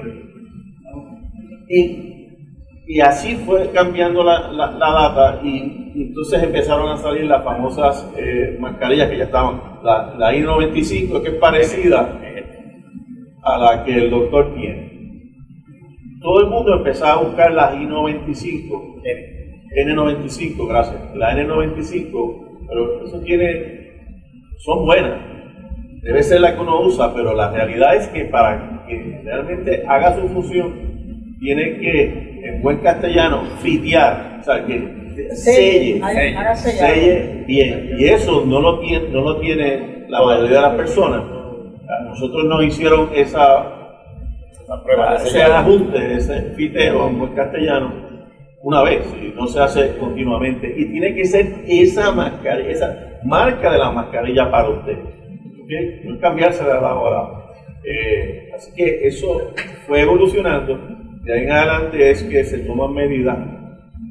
y, Y así fue cambiando la, la, la data y, y entonces empezaron a salir las famosas eh, mascarillas que ya estaban. La, la I noventa y cinco, que es parecida a la que el doctor tiene. Todo el mundo empezaba a buscar las I noventa y cinco, N noventa y cinco, gracias. La N noventa y cinco, pero eso tiene, son buenas. Debe ser la que uno usa, pero la realidad es que para que realmente haga su función, tiene que, en buen castellano, fitear, o sea, que selle, selle, selle bien. Y eso no lo tiene, no lo tiene la mayoría de las personas. Nosotros nos hicieron esa, esa prueba, ese ajuste, ese fiteo en buen castellano, una vez, y no se hace continuamente. Y tiene que ser esa mascarilla, esa marca de la mascarilla para usted. ¿Okay? No cambiársela a la hora. Eh, así que eso fue evolucionando. De ahí en adelante es que se toman medidas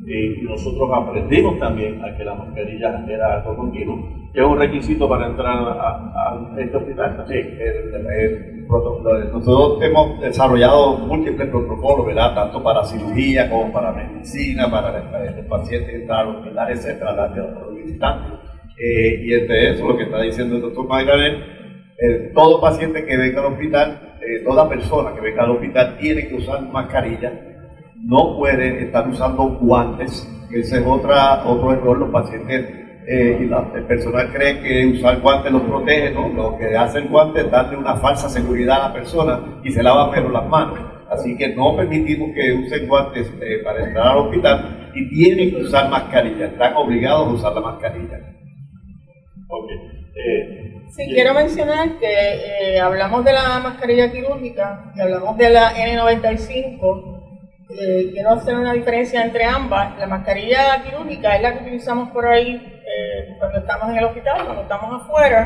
y nosotros aprendimos también a que la mascarilla era algo continuo, que es un requisito para entrar a, a este hospital. Sí, el, el, el protocolo. Nosotros hemos desarrollado múltiples protocolos, ¿verdad? Tanto para cirugía como para medicina, para los pacientes entrar al hospital, etcétera, la de los visitantes. Eh, y entre eso, lo que está diciendo el doctor Mayra, eh, todo paciente que venga al hospital, Eh, toda persona que venga al hospital tiene que usar mascarilla, no puede estar usando guantes, ese es otra, otro error. Los pacientes eh, y la, el personal cree que usar guantes los protege, ¿no? Lo que hace el guante es darle una falsa seguridad a la persona y se lava pero las manos, así que no permitimos que usen guantes eh, para entrar al hospital y tienen que usar mascarilla, están obligados a usar la mascarilla. Okay. eh, Sí, quiero mencionar que eh, hablamos de la mascarilla quirúrgica y hablamos de la N noventa y cinco. Eh, quiero hacer una diferencia entre ambas. La mascarilla quirúrgica es la que utilizamos por ahí eh, cuando estamos en el hospital, cuando estamos afuera.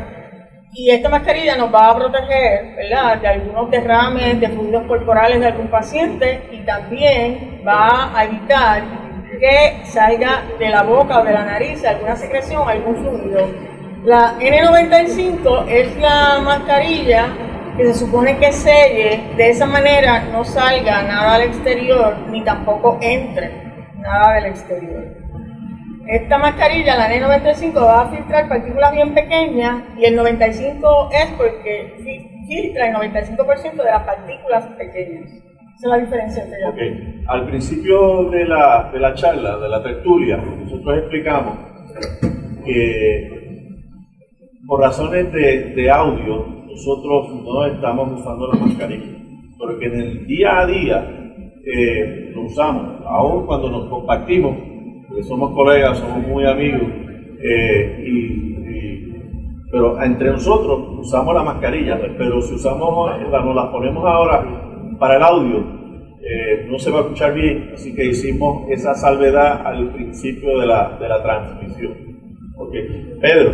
Y esta mascarilla nos va a proteger, ¿verdad?, de algunos derrames de fluidos corporales de algún paciente, y también va a evitar que salga de la boca o de la nariz alguna secreción, algún fluido. La N noventa y cinco es la mascarilla que se supone que selle, de esa manera no salga nada al exterior ni tampoco entre nada del exterior. Esta mascarilla, la N noventa y cinco, va a filtrar partículas bien pequeñas, y el noventa y cinco es porque filtra el noventa y cinco por ciento de las partículas pequeñas. Esa es la diferencia entre ellas. Okay. Al principio de la, de la charla, de la tertulia, nosotros explicamos que por razones de, de audio nosotros no estamos usando la mascarilla, porque en el día a día eh, lo usamos, aún cuando nos compartimos. Porque somos colegas, somos muy amigos, eh, y, y, pero entre nosotros usamos la mascarilla, pero si usamos, nos las ponemos ahora para el audio, eh, no se va a escuchar bien, así que hicimos esa salvedad al principio de la, de la transmisión. Okay. Pedro,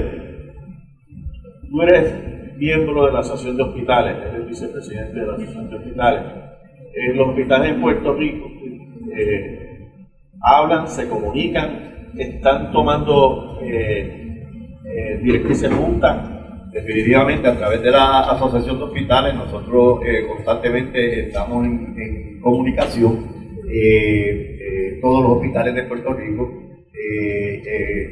tú eres miembro de la Asociación de Hospitales, eres vicepresidente de la Asociación de Hospitales. Eh, los hospitales en Puerto Rico eh, hablan, se comunican, están tomando eh, eh, directrices juntas. Definitivamente, a través de la Asociación de Hospitales, nosotros eh, constantemente estamos en, en comunicación. Eh, eh, todos los hospitales de Puerto Rico, eh, eh,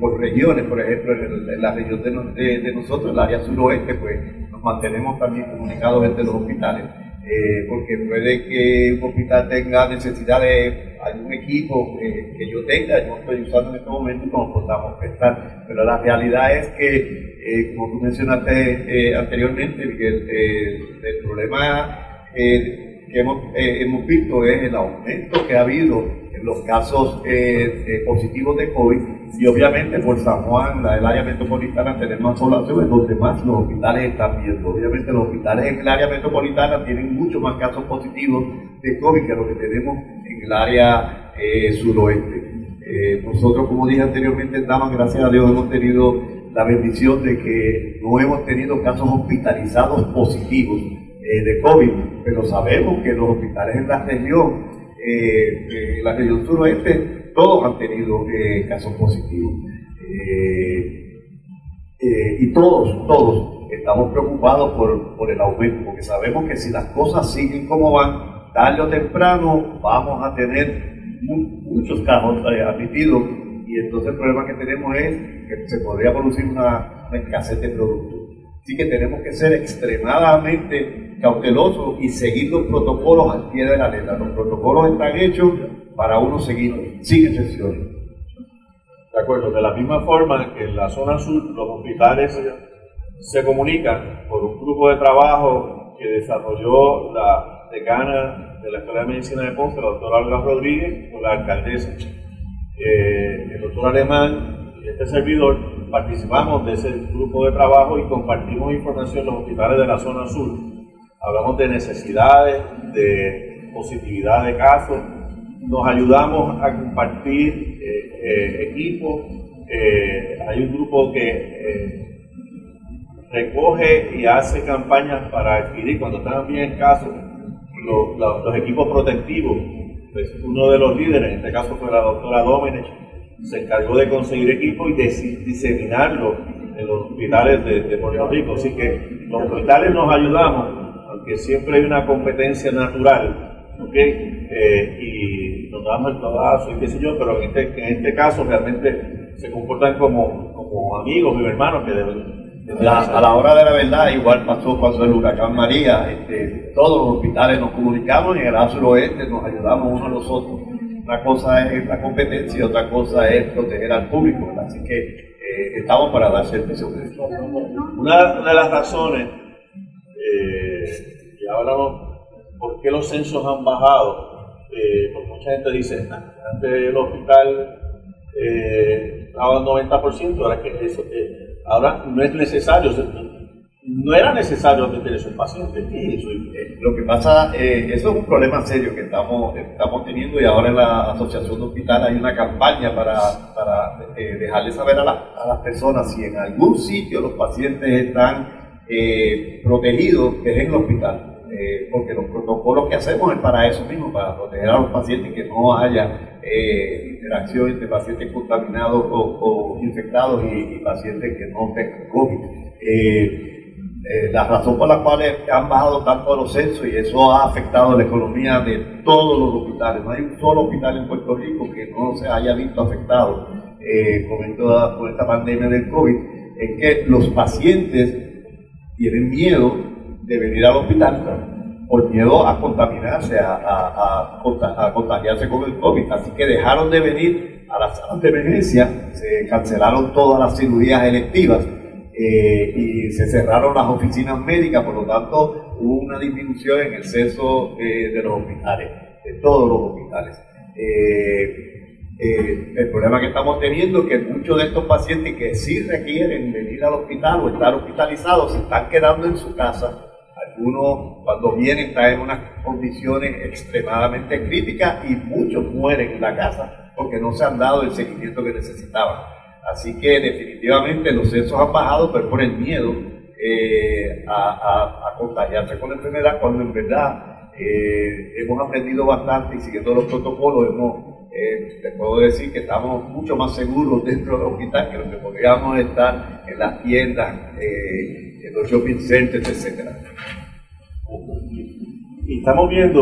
por regiones, por ejemplo, en la región de, no, de, de nosotros, el área suroeste, pues nos mantenemos también comunicados entre los hospitales. Eh, porque puede que un hospital tenga necesidad de algún equipo eh, que yo tenga, yo estoy usando en este momento y nos podamos prestar. Pero la realidad es que, eh, como tú mencionaste eh, anteriormente, Miguel, eh, el problema eh, que hemos, eh, hemos visto es el aumento que ha habido en los casos eh, eh, positivos de COVID, y obviamente por San Juan, la, el área metropolitana, tenemos poblaciones donde más los hospitales están viendo. Obviamente los hospitales en el área metropolitana tienen mucho más casos positivos de COVID que los que tenemos en el área eh, suroeste. Eh, nosotros, como dije anteriormente, Damas, gracias a Dios, hemos tenido la bendición de que no hemos tenido casos hospitalizados positivos eh, de COVID, pero sabemos que los hospitales en la región Eh, eh, la región suroeste, todos han tenido eh, casos positivos eh, eh, y todos, todos estamos preocupados por, por el aumento, porque sabemos que si las cosas siguen como van, tarde o temprano vamos a tener mu muchos casos eh, admitidos, y entonces el problema que tenemos es que se podría producir una, una escasez de productos. Así que tenemos que ser extremadamente cautelosos y seguir los protocolos al pie de la letra. Los protocolos están hechos para uno seguirlos, sin excepciones. De acuerdo, de la misma forma que en la zona sur los hospitales se comunican por un grupo de trabajo que desarrolló la decana de la Escuela de Medicina de Ponce, la doctora Álvaro Rodríguez, con la alcaldesa. Eh, el doctor Alemán y este servidor participamos de ese grupo de trabajo y compartimos información en los hospitales de la zona sur. Hablamos de necesidades, de positividad de casos, nos ayudamos a compartir eh, eh, equipos. Eh, hay un grupo que eh, recoge y hace campañas para adquirir, cuando están bien escasos, los, los, los equipos protectivos. Pues uno de los líderes, en este caso fue la doctora Domenech, se encargó de conseguir equipo y de diseminarlo en los hospitales de, de Puerto Rico. Así que los hospitales nos ayudamos, aunque siempre hay una competencia natural, ¿okay? eh, y nos damos el trabajo y qué sé yo, pero en este, en este caso realmente se comportan como, como amigos y hermanos que deben. La, a la hora de la verdad, igual pasó cuando el huracán María, este, todos los hospitales nos comunicamos y en el área suroeste nos ayudamos unos a los otros. Una cosa es la competencia y otra cosa es proteger al público, ¿verdad? Así que eh, estamos para dar servicio. Una de las razones, eh, ya hablamos, por qué los censos han bajado, eh, porque mucha gente dice, antes el hospital eh, estaba al noventa por ciento, ahora, que eso, eh, ahora no es necesario, no era necesario atender a esos pacientes. Sí, eso, eh, lo que pasa, eh, eso es un problema serio que estamos, estamos teniendo, y ahora en la Asociación de Hospital hay una campaña para, para eh, dejarle saber a, la, a las personas si en algún sitio los pacientes están eh, protegidos, que es en el hospital. Eh, porque los protocolos que hacemos es para eso mismo, para proteger a los pacientes, que no haya eh, interacción entre pacientes contaminados o, o infectados y, y pacientes que no tengan COVID. Eh, eh, la razón por la cual han bajado tanto los censos, y eso ha afectado la economía de todos los hospitales. No hay un solo hospital en Puerto Rico que no se haya visto afectado eh, con, toda, con esta pandemia del COVID, es que los pacientes tienen miedo de venir al hospital por miedo a contaminarse, a, a, a, a contagiarse con el COVID. Así que dejaron de venir a las salas de emergencia, se cancelaron todas las cirugías electivas eh, y se cerraron las oficinas médicas. Por lo tanto, hubo una disminución en el censo eh, de los hospitales, de todos los hospitales. Eh, Eh, el problema que estamos teniendo es que muchos de estos pacientes que sí requieren venir al hospital o estar hospitalizados se están quedando en su casa. Algunos, cuando vienen, están en unas condiciones extremadamente críticas, y muchos mueren en la casa porque no se han dado el seguimiento que necesitaban. Así que definitivamente los censos han bajado, pero por el miedo eh, a, a, a contagiarse con la enfermedad, cuando en verdad eh, hemos aprendido bastante, y siguiendo los protocolos hemos... Eh, te puedo decir que estamos mucho más seguros dentro del hospital que lo que podríamos estar en las tiendas, eh, en los shopping centers, etcétera. Y estamos viendo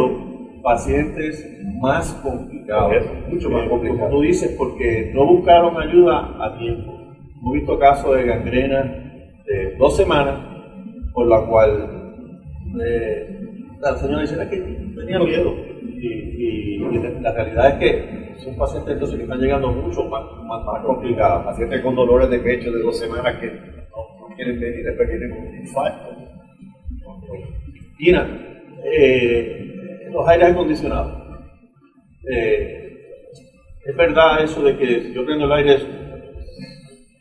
pacientes más complicados, ¿no? Mucho más complicados, como tú dices, porque no buscaron ayuda a tiempo. Hemos visto casos de gangrena de dos semanas, por la cual eh, la señora dice que tenía miedo. Y, y, y la realidad es que son pacientes entonces que están llegando mucho más, más, más complicados, pacientes con dolores de pecho de dos semanas que no, no quieren venir, después vienen con un infarto. Tina, eh, los aires acondicionados. Eh, ¿Es verdad eso de que si yo prendo el aire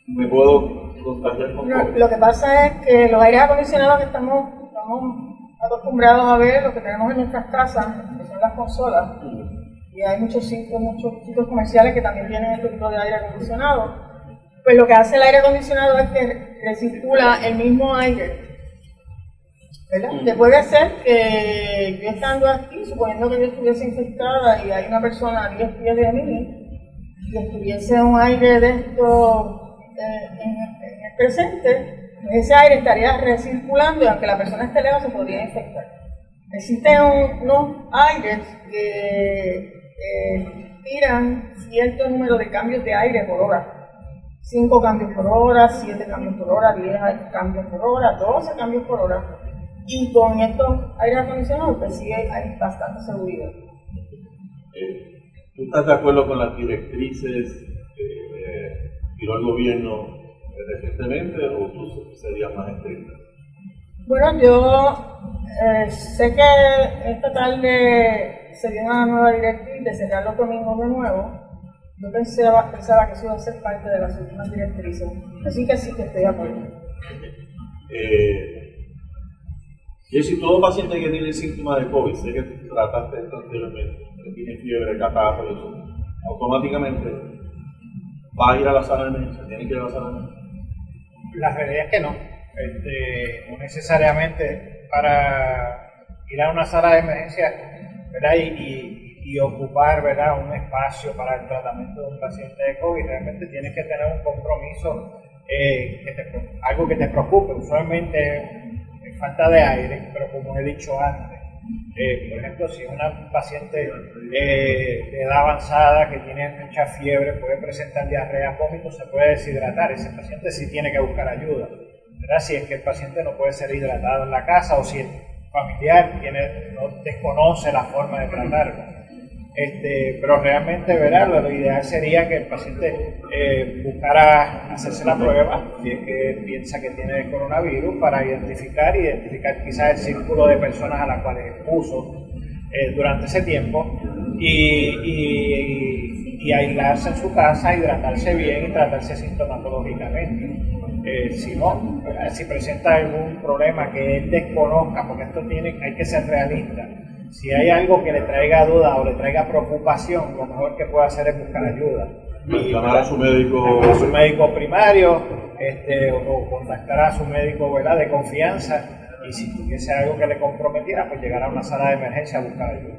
me puedo contagiar con COVID? No, lo que pasa es que los aires acondicionados que estamos, estamos acostumbrados a ver, lo que tenemos en nuestras casas, que son las consolas, y hay muchos sitios, muchos sitios comerciales que también tienen este tipo de aire acondicionado. Pues lo que hace el aire acondicionado es que recircula el mismo aire, ¿verdad? Mm. Que puede ser que yo estando aquí, suponiendo que yo estuviese infectada y hay una persona a diez pies de mí, y estuviese un aire de esto eh, en, en el presente, ese aire estaría recirculando, y aunque la persona esté lejos se podría infectar. Existen un, unos aires que eh, tiran cierto número de cambios de aire por hora. cinco cambios por hora, siete cambios por hora, diez cambios por hora, doce cambios por hora. Y con estos aires acondicionados pues sí hay bastante seguridad. ¿Tú estás de acuerdo con las directrices que eh, tiró el gobierno recientemente, o tú serías más estricta? Bueno, yo eh, sé que esta tarde se dio una nueva directriz de cerrar los domingos de nuevo. Yo pensaba, pensaba que eso iba a ser parte de las últimas directrices, así que sí que estoy de acuerdo. Eh, Jesse, todo paciente que tiene síntomas de COVID, sé que trataste esto anteriormente, que tiene fiebre, catarro y eso, automáticamente va a ir a la sala de emergencia, tiene que ir a la sala de emergencia. La realidad es que no, este, no necesariamente para ir a una sala de emergencia, ¿verdad? Y, y, y ocupar, ¿verdad?, un espacio para el tratamiento de un paciente de COVID. Realmente tienes que tener un compromiso, eh, que te, algo que te preocupe, usualmente es falta de aire, pero como he dicho antes, eh, por ejemplo, si una paciente eh, de edad avanzada que tiene mucha fiebre, puede presentar diarrea, vómito, se puede deshidratar. Ese paciente sí tiene que buscar ayuda, ¿verdad? Si es que el paciente no puede ser hidratado en la casa, o si el familiar tiene, no desconoce la forma de tratarlo. Este, pero realmente, ¿verdad?, lo ideal sería que el paciente eh, buscara hacerse la prueba, si es que piensa que tiene el coronavirus, para identificar, identificar quizás el círculo de personas a las cuales expuso eh, durante ese tiempo, y, y, y, y aislarse en su casa, hidratarse bien y tratarse sintomatológicamente. eh, si no, si presenta algún problema que él desconozca, porque esto tiene, hay que ser realista. Si hay algo que le traiga duda o le traiga preocupación, lo mejor que puede hacer es buscar ayuda. Contactar a su médico, a su médico primario, este, o, o contactar a su médico, ¿verdad?, de confianza. Y si tuviese algo que le comprometiera, pues llegar a una sala de emergencia a buscar ayuda.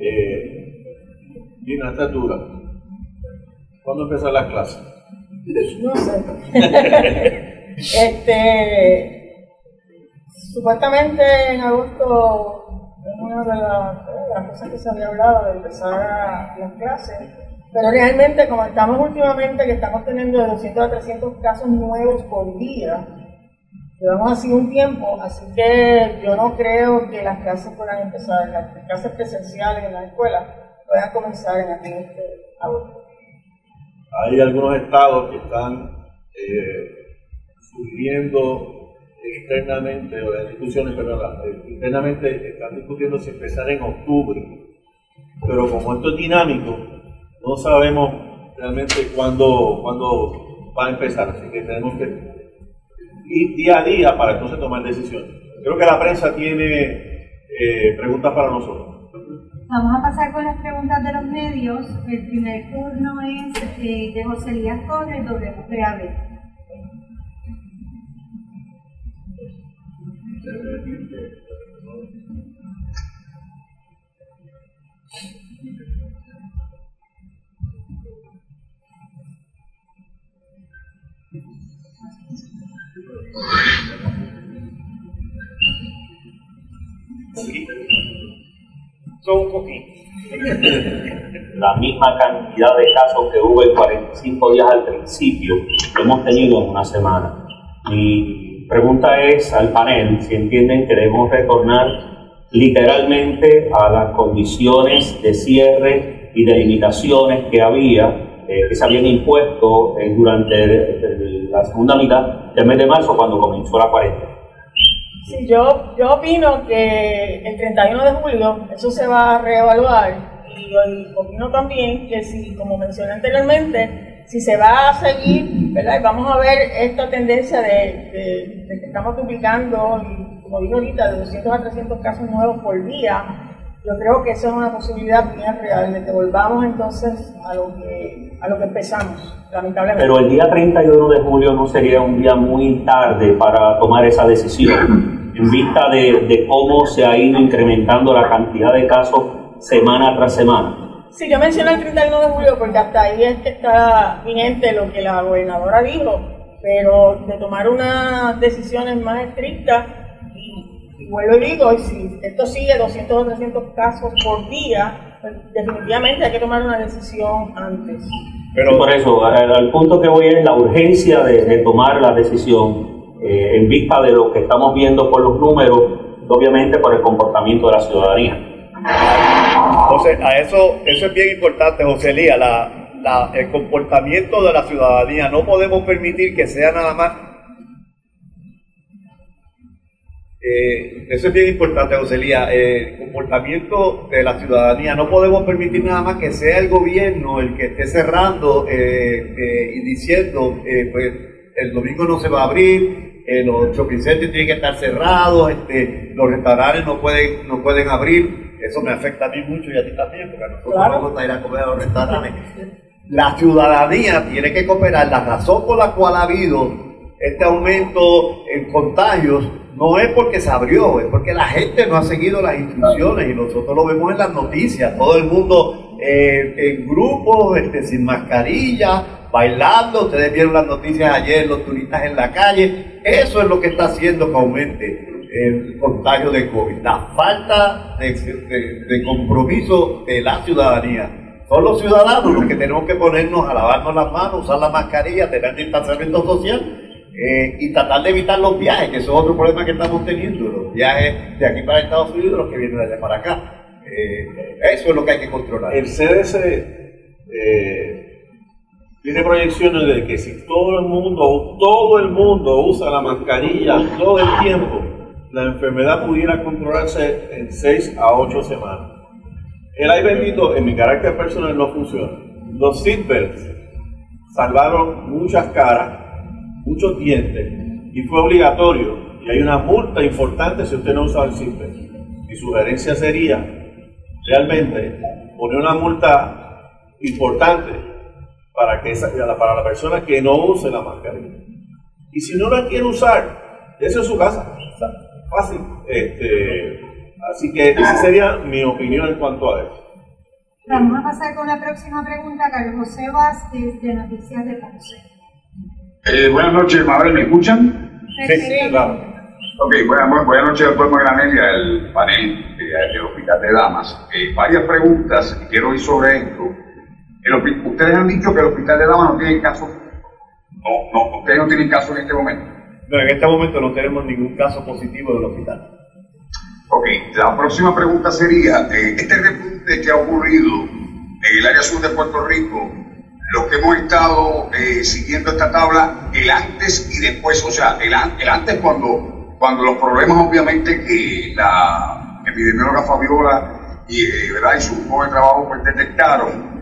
Eh, ¿Y en estatura? ¿Cuándo empezó la clase? No sé. este, supuestamente en agosto es una de las, de las cosas que se había hablado, de empezar a las clases. Pero realmente, como estamos últimamente, que estamos teniendo de doscientos a trescientos casos nuevos por día, llevamos así un tiempo, así que yo no creo que las clases puedan empezar, las clases presenciales en las escuelas puedan comenzar en aquí este agosto. Hay algunos estados que están eh, surgiendo externamente, o las discusiones, pero las, eh, internamente están discutiendo si empezar en octubre. Pero como esto es dinámico, no sabemos realmente cuándo, cuándo va a empezar, así que tenemos que y día a día para entonces tomar decisiones. Creo que la prensa tiene eh, preguntas para nosotros. Vamos a pasar con las preguntas de los medios. El primer turno es eh, de José Lías Torres, W P A B. Son un poquito. La misma cantidad de casos que hubo en cuarenta y cinco días al principio, lo hemos tenido en una semana. Mi pregunta es al panel si entienden que debemos retornar literalmente a las condiciones de cierre y de limitaciones que había, eh, que se habían impuesto eh, durante el, el, la segunda mitad del mes de marzo, cuando comenzó la cuarentena. Sí, yo, yo opino que el treinta y uno de julio eso se va a reevaluar, y yo opino también que si, como mencioné anteriormente, si se va a seguir, ¿verdad?, y vamos a ver esta tendencia de, de, de que estamos duplicando, y como digo ahorita, de doscientos a trescientos casos nuevos por día, yo creo que eso es una posibilidad bien real, de que volvamos entonces a lo que, a lo que empezamos, lamentablemente. Pero el día treinta y uno de julio no sería un día muy tarde para tomar esa decisión, en vista de, de cómo se ha ido incrementando la cantidad de casos semana tras semana. Sí, yo menciono el treinta y uno de julio porque hasta ahí es que está vigente lo que la gobernadora dijo, pero de tomar unas decisiones más estrictas, y, y vuelvo y digo, si esto sigue doscientos o trescientos casos por día, pues definitivamente hay que tomar una decisión antes. Pero por eso, al, al punto que voy es la urgencia de, de tomar la decisión. Eh, en vista de lo que estamos viendo por los números, obviamente por el comportamiento de la ciudadanía. Entonces, a eso, eso es bien importante, José Lía, la, la, el comportamiento de la ciudadanía. No podemos permitir que sea nada más. Eh, eso es bien importante, José Lía, el comportamiento de la ciudadanía. No podemos permitir nada más que sea el gobierno el que esté cerrando eh, eh, y diciendo, eh, pues, el domingo no se va a abrir, eh, los shopping centers tienen que estar cerrados, este, los restaurantes no pueden, no pueden abrir. Eso me afecta a mí mucho y a ti también, porque nosotros no vamos a ir a comer a los restaurantes. La ciudadanía tiene que cooperar. La razón por la cual ha habido este aumento en contagios no es porque se abrió, es porque la gente no ha seguido las instrucciones, y nosotros lo vemos en las noticias, todo el mundo eh, en grupos, este, sin mascarilla, bailando. Ustedes vieron las noticias ayer, los turistas en la calle. Eso es lo que está haciendo que aumente el contagio de COVID. La falta de, de, de compromiso de la ciudadanía. Son los ciudadanos los que tenemos que ponernos a lavarnos las manos, usar la mascarilla, tener distanciamiento social eh, y tratar de evitar los viajes, que eso es otro problema que estamos teniendo. Los viajes de aquí para Estados Unidos, los que vienen de allá para acá. Eh, eso es lo que hay que controlar. El C D C... Eh, Tiene proyecciones de que si todo el mundo, todo el mundo usa la mascarilla todo el tiempo, la enfermedad pudiera controlarse en seis a ocho semanas. El ay bendito, en mi carácter personal, no funciona. Los seatbelts salvaron muchas caras, muchos dientes, y fue obligatorio, y hay una multa importante si usted no usa el zipper. Mi sugerencia sería realmente poner una multa importante para, que esa, para la persona que no use la mascarilla. Y si no la quiere usar, eso es su casa, fácil. Este, así que esa sería mi opinión en cuanto a eso. Vamos a pasar con la próxima pregunta, Carlos José Vázquez, de Noticias de Ponce. Eh, buenas noches, Mabel, ¿me escuchan? Sí, sí, claro. Ok, buenas, buenas noches, doctor Magranel, y al panel del Hospital de Damas. Eh, varias preguntas que quiero ir sobre esto. El, ustedes han dicho que el Hospital de Damas no tiene caso. No, no, ustedes no tienen caso en este momento. No, en este momento no tenemos ningún caso positivo del hospital. Ok, la próxima pregunta sería, eh, este repunte que ha ocurrido en el área sur de Puerto Rico, los que hemos estado eh, siguiendo esta tabla, el antes y después, o sea, el, an el antes cuando, cuando los problemas, obviamente, que la epidemióloga Fabiola y, eh, ¿verdad? y su grupo de trabajo pues, detectaron,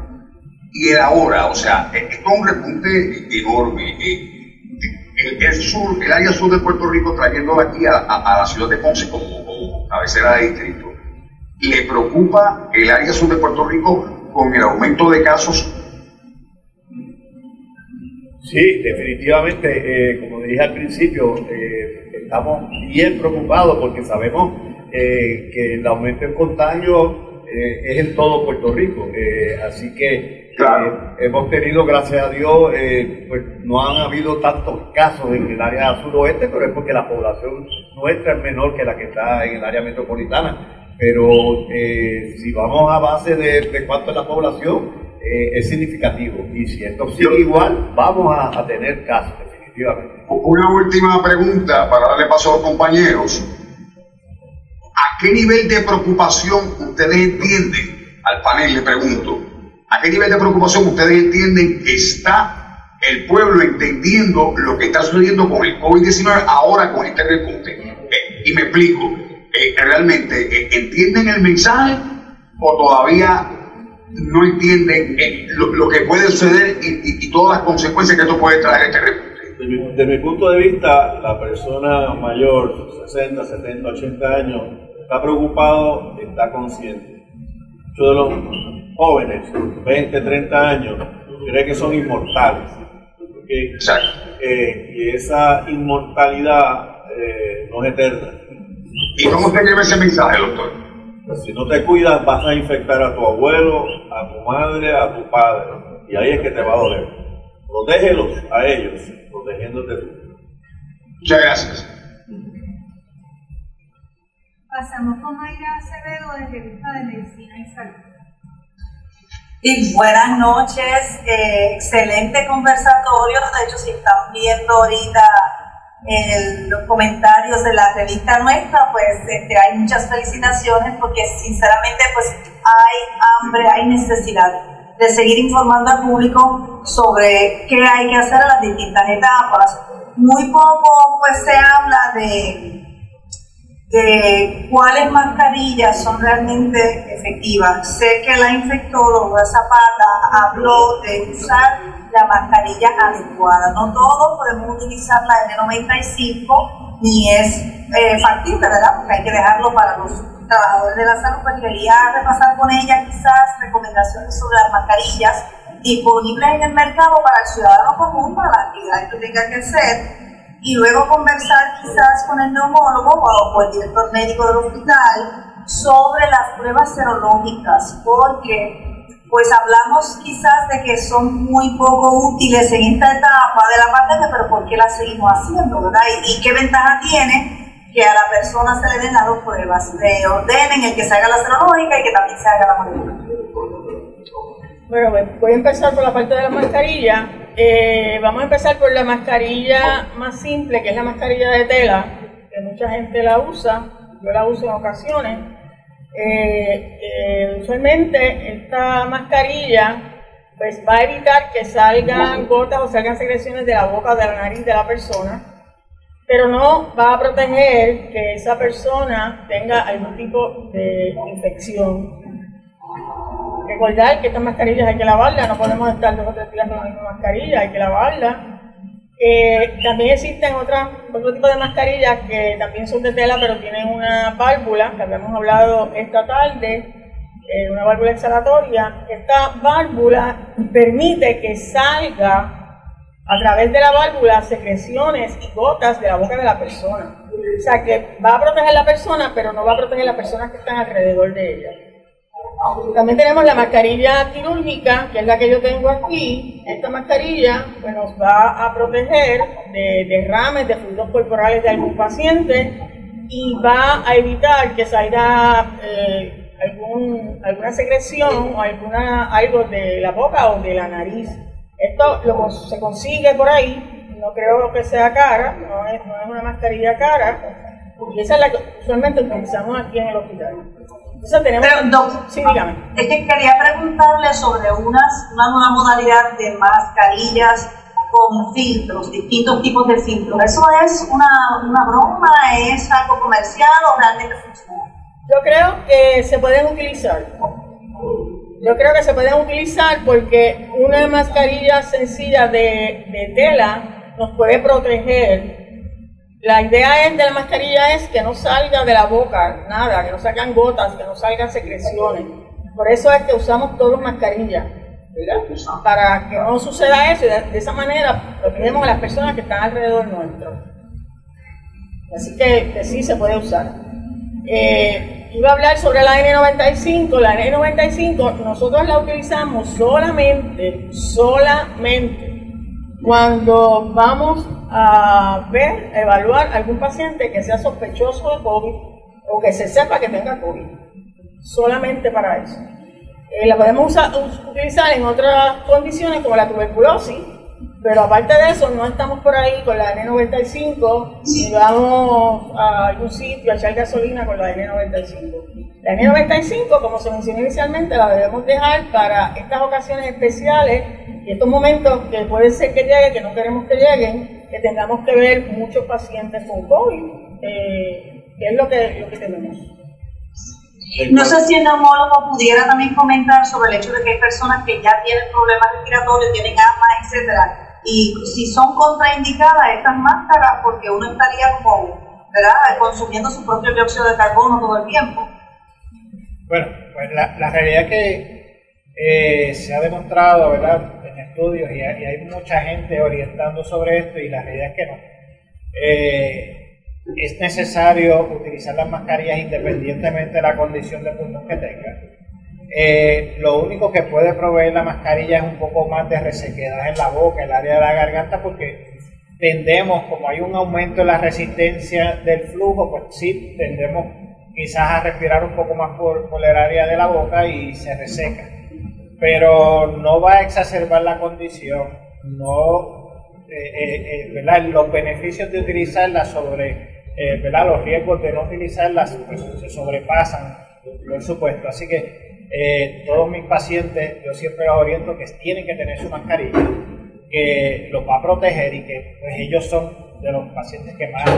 y el ahora, o sea, esto es un repunte enorme. Eh, el, el, sur, el área sur de Puerto Rico trayéndola aquí a, a, a la ciudad de Ponce como cabecera de distrito. ¿Le preocupa el área sur de Puerto Rico con el aumento de casos? Sí, definitivamente, eh, como dije al principio, eh, estamos bien preocupados porque sabemos eh, que el aumento del contagio eh, es en todo Puerto Rico. Eh, así que claro. eh, hemos tenido, gracias a Dios, eh, pues no han habido tantos casos en el área suroeste, pero es porque la población nuestra es menor que la que está en el área metropolitana, pero eh, si vamos a base de, de cuánto es la población, eh, es significativo, y si esto sigue igual, vamos a, a tener casos, definitivamente. Una última pregunta para darle paso a los compañeros. ¿A qué nivel de preocupación ustedes entienden, al panel le pregunto, a qué nivel de preocupación ustedes entienden que está el pueblo entendiendo lo que está sucediendo con el COVID diecinueve ahora con este repunte? Eh, y me explico, eh, realmente eh, ¿entienden el mensaje o todavía no entienden eh, lo, lo que puede suceder y, y, y todas las consecuencias que esto puede traer este repunte? Desde mi, mi punto de vista, la persona mayor, sesenta, setenta, ochenta años, está preocupado, está consciente. Muchos de los jóvenes, veinte, treinta años, creen que son inmortales. Eh, eh, y esa inmortalidad eh, no es eterna. ¿Y cómo usted lleva ese mensaje, doctor? Pues si no te cuidas, vas a infectar a tu abuelo, a tu madre, a tu padre, y ahí es que te va a doler. Protégelos a ellos, protegiéndote tú. Muchas gracias. Pasamos con Mayra Acevedo, de Revista de Medicina y Salud. Y buenas noches, eh, excelente conversatorio. De hecho, si están viendo ahorita el, los comentarios de la revista nuestra, pues este, hay muchas felicitaciones porque sinceramente pues hay hambre, hay necesidad de seguir informando al público sobre qué hay que hacer a las distintas etapas. Muy poco pues se habla de, de cuáles mascarillas son realmente efectiva. Sé que la infectóloga Zapata habló de usar la mascarilla adecuada. No todos podemos utilizar la N noventa y cinco, ni es eh, factible, ¿verdad? Porque hay que dejarlo para los trabajadores de la salud. Pues quería repasar con ella quizás recomendaciones sobre las mascarillas disponibles en el mercado para el ciudadano común, para la actividad que tenga que hacer, y luego conversar quizás con el neumólogo o con el director médico del hospital sobre las pruebas serológicas, porque pues hablamos quizás de que son muy poco útiles en esta etapa de la pandemia, pero ¿por qué las seguimos haciendo, verdad? ¿Y, y qué ventaja tiene que a la persona se le den las dos pruebas? Le ordenen el que se haga la serológica y que también se haga la molecular. Bueno, voy a empezar por la parte de la mascarilla. Eh, vamos a empezar por la mascarilla más simple, que es la mascarilla de tela, que mucha gente la usa. Yo la uso en ocasiones. Eh, eh, usualmente esta mascarilla pues va a evitar que salgan gotas o salgan secreciones de la boca o de la nariz de la persona, pero no va a proteger que esa persona tenga algún tipo de infección. Recordar que estas mascarillas hay que lavarlas, no podemos estar dos o tres días con la misma mascarilla, hay que lavarla. Eh, también existen otras, otro tipo de mascarillas que también son de tela, pero tienen una válvula, que habíamos hablado esta tarde, eh, una válvula exhalatoria. Esta válvula permite que salga a través de la válvula secreciones y gotas de la boca de la persona. O sea que va a proteger a la persona, pero no va a proteger a las personas que están alrededor de ella. También tenemos la mascarilla quirúrgica, que es la que yo tengo aquí. Esta mascarilla pues, nos va a proteger de derrames de fluidos corporales de algún paciente y va a evitar que salga eh, algún, alguna secreción o alguna, algo de la boca o de la nariz. Esto lo, se consigue por ahí, no creo que sea cara, no es, no es una mascarilla cara, y esa es la que usualmente utilizamos aquí en el hospital. Entonces tenemos... Pero, doc, sí, dígame. Es que quería preguntarle sobre unas, una nueva modalidad de mascarillas con filtros, distintos tipos de filtros. ¿Eso es una, una broma, es algo comercial o realmente funciona? Yo creo que se pueden utilizar. Yo creo que se pueden utilizar porque una mascarilla sencilla de, de tela nos puede proteger. La idea es, de la mascarilla es que no salga de la boca nada, que no salgan gotas, que no salgan secreciones. Por eso es que usamos todos mascarillas, ¿verdad? Para que no suceda eso y de, de esa manera protegemos a las personas que están alrededor nuestro. Así que, que sí se puede usar. Eh, Iba a hablar sobre la N noventa y cinco. La N noventa y cinco nosotros la utilizamos solamente, solamente cuando vamos a ver, evaluar a algún paciente que sea sospechoso de COVID o que se sepa que tenga COVID. Solamente para eso. Eh, la podemos usar, utilizar en otras condiciones como la tuberculosis, pero aparte de eso no estamos por ahí con la N noventa y cinco y vamos a algún sitio a echar gasolina con la N noventa y cinco. La N noventa y cinco, como se mencionó inicialmente, la debemos dejar para estas ocasiones especiales y estos momentos que puede ser que lleguen, que no queremos que lleguen, que tengamos que ver muchos pacientes con COVID, eh, que es lo que, lo que tenemos. No sé si el neumólogo pudiera también comentar sobre el hecho de que hay personas que ya tienen problemas respiratorios, tienen asma, etcétera, y si son contraindicadas estas máscaras, porque uno estaría como, ¿verdad?, consumiendo su propio dióxido de carbono todo el tiempo. Bueno, pues la, la realidad es que eh, se ha demostrado, ¿verdad?, en estudios, y hay, y hay mucha gente orientando sobre esto, y la realidad es que no. Eh, es necesario utilizar las mascarillas independientemente de la condición de pulmón que tenga. Eh, lo único que puede proveer la mascarilla es un poco más de resequedad en la boca, en el área de la garganta, porque tendemos, como hay un aumento en la resistencia del flujo, pues sí, tendemos quizás a respirar un poco más por, por el área de la boca y se reseca. Pero no va a exacerbar la condición, no... Eh, eh, ¿verdad? Los beneficios de utilizarlas sobre eh, ¿verdad? Los riesgos de no utilizarlas pues, se sobrepasan, por supuesto. Así que eh, todos mis pacientes, yo siempre los oriento que tienen que tener su mascarilla, que los va a proteger y que pues, ellos son de los pacientes que más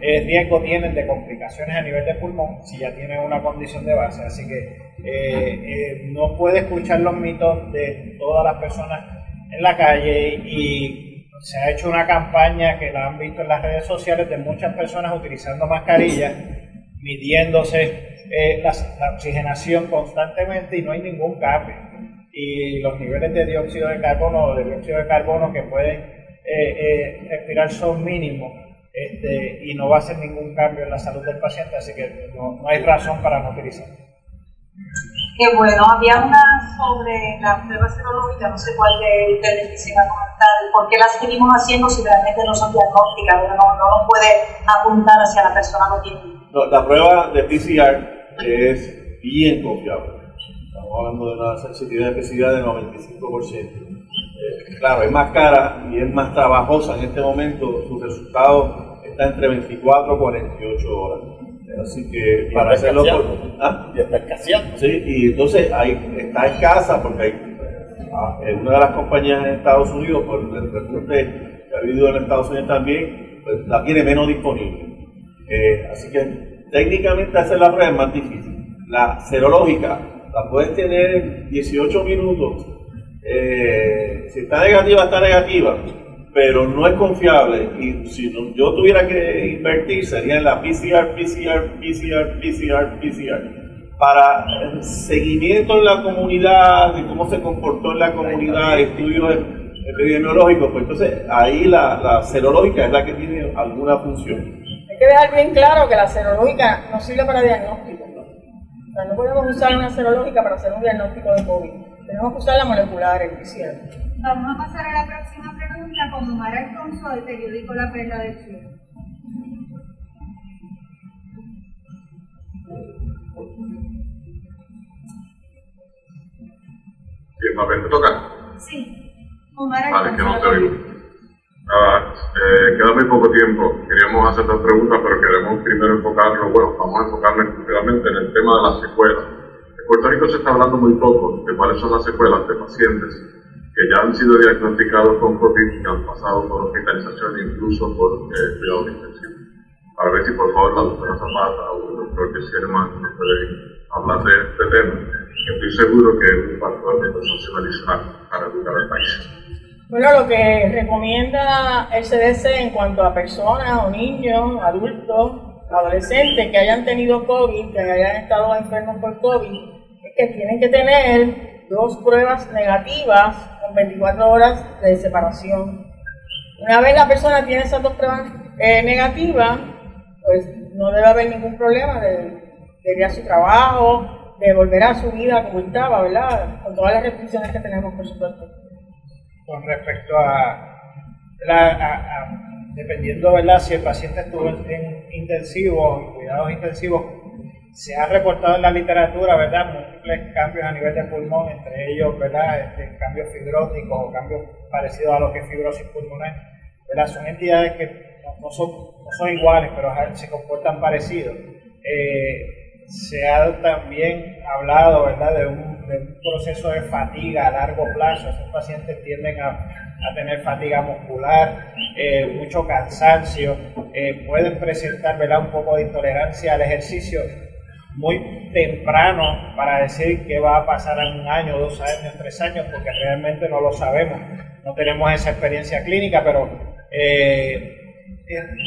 eh, riesgo tienen de complicaciones a nivel de pulmón si ya tienen una condición de base. Así que eh, eh, no puede escuchar los mitos de todas las personas en la calle y se ha hecho una campaña que la han visto en las redes sociales de muchas personas utilizando mascarillas, midiéndose eh, la, la oxigenación constantemente y no hay ningún cambio. Y los niveles de dióxido de carbono o de dióxido de carbono que pueden eh, eh, respirar son mínimos este, y no va a hacer ningún cambio en la salud del paciente, así que no, no hay razón para no utilizarlo. Qué bueno, había una sobre la prueba serológica, no sé cuál de ustedes quisiera comentar, por qué la seguimos haciendo si realmente no son diagnósticas, no nos puede apuntar hacia la persona no tiene. No, la prueba de P C R es bien confiable, estamos hablando de una sensibilidad de especificidad del noventa y cinco por ciento. Eh, claro, es más cara y es más trabajosa en este momento, su resultado está entre veinticuatro y cuarenta y ocho horas. Así que para hacerlo por... ¿Ah? Y está escaseando. Sí, y entonces ahí está escasa porque hay, en una de las compañías en Estados Unidos, por el reporte que ha habido en Estados Unidos también, pues la tiene menos disponible. Eh, así que técnicamente hacer la prueba es más difícil. La serológica la puedes tener en dieciocho minutos. Eh, si está negativa, está negativa. pero no es confiable, y si no, yo tuviera que invertir sería en la P C R, P C R, P C R, P C R, P C R, para seguimiento en la comunidad, de cómo se comportó en la comunidad, estudios epidemiológicos, pues entonces ahí la, la serológica es la que tiene alguna función. Hay que dejar bien claro que la serológica no sirve para diagnóstico, ¿no? O sea, no podemos usar una serológica para hacer un diagnóstico de COVID, tenemos que usar la molecular, el P C R. Vamos a pasar a la próxima pregunta con Omar Alfonso del periódico La Perla de Chile. ¿Qué papel me toca? Sí. Omar Alfonso. Vale, que no te oigo. Ah, eh, queda muy poco tiempo. Queríamos hacer dos preguntas, pero queremos primero enfocarnos, bueno, vamos a enfocarnos exclusivamente en el tema de las secuelas. En Puerto Rico se está hablando muy poco de cuáles son las secuelas de pacientes que ya han sido diagnosticados con COVID, que han pasado por hospitalización e incluso por cuidado eh, intensivo. Para ver si por favor la doctora Zapata o el doctor Jesse Alemán nos pueden hablar de este tema, que estoy seguro que es un factor de profesionalizar para educar al país. Bueno, lo que recomienda el C D C en cuanto a personas o niños, adultos, adolescentes que hayan tenido COVID, que hayan estado enfermos por COVID, es que tienen que tener dos pruebas negativas con veinticuatro horas de separación. Una vez la persona tiene esas dos pruebas eh, negativas, pues no debe haber ningún problema de, de ir a su trabajo, de volver a su vida como estaba, ¿verdad? Con todas las restricciones que tenemos, por supuesto. Con respecto a, la, a, a dependiendo, ¿verdad? Si el paciente estuvo en intensivos, en cuidados intensivos, se ha reportado en la literatura, ¿verdad?, múltiples cambios a nivel de pulmón, entre ellos, ¿verdad?, este, cambios fibróticos o cambios parecidos a lo que es fibrosis pulmonar, ¿verdad? Son entidades que no, no, son, no son iguales, pero se comportan parecidos. Eh, se ha también hablado, ¿verdad?, de un, de un proceso de fatiga a largo plazo. Esos pacientes tienden a, a tener fatiga muscular, eh, mucho cansancio, eh, pueden presentar, ¿verdad?, un poco de intolerancia al ejercicio. Muy temprano para decir qué va a pasar en un año, dos años, tres años, porque realmente no lo sabemos, no tenemos esa experiencia clínica, pero eh,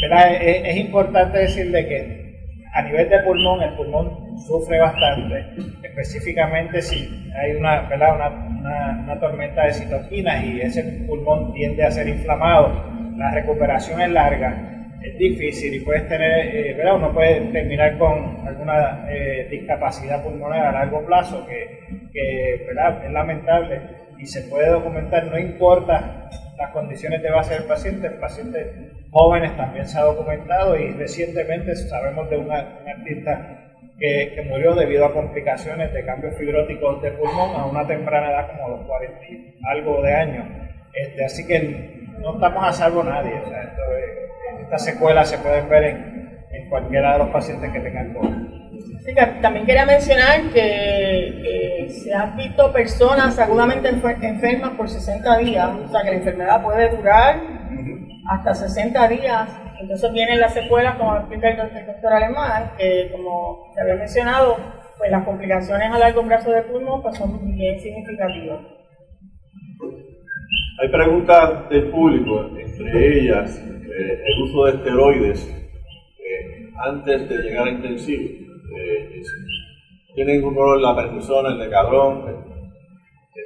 ¿verdad? Es, es importante decirle que a nivel de pulmón, el pulmón sufre bastante, específicamente si hay una, ¿verdad? Una, una, una tormenta de citoquinas y ese pulmón tiende a ser inflamado, la recuperación es larga. Es difícil y puedes tener, eh, ¿verdad? Uno puede terminar con alguna eh, discapacidad pulmonar a largo plazo que, que ¿verdad? Es lamentable y se puede documentar, no importa las condiciones de base del paciente. En pacientes jóvenes también se ha documentado y recientemente sabemos de una, una artista que, que murió debido a complicaciones de cambios fibróticos de pulmón a una temprana edad, como a los cuarenta y algo de años. Este, así que no estamos a salvo nadie, o sea, esto es, estas secuelas se pueden ver en, en cualquiera de los pacientes que tengan COVID. Sí, también quería mencionar que eh, se han visto personas agudamente enfermas por sesenta días, o sea que la enfermedad puede durar hasta sesenta días. Entonces vienen las secuelas, como explica el doctor, el doctor Alemán, que como se había mencionado, pues las complicaciones a largo plazo del pulmón pues son bien significativas. Hay preguntas del público, entre ellas eh, el uso de esteroides eh, antes de llegar a intensivo. Eh, ¿Tienen un rol la persona, el decadrón? Eh.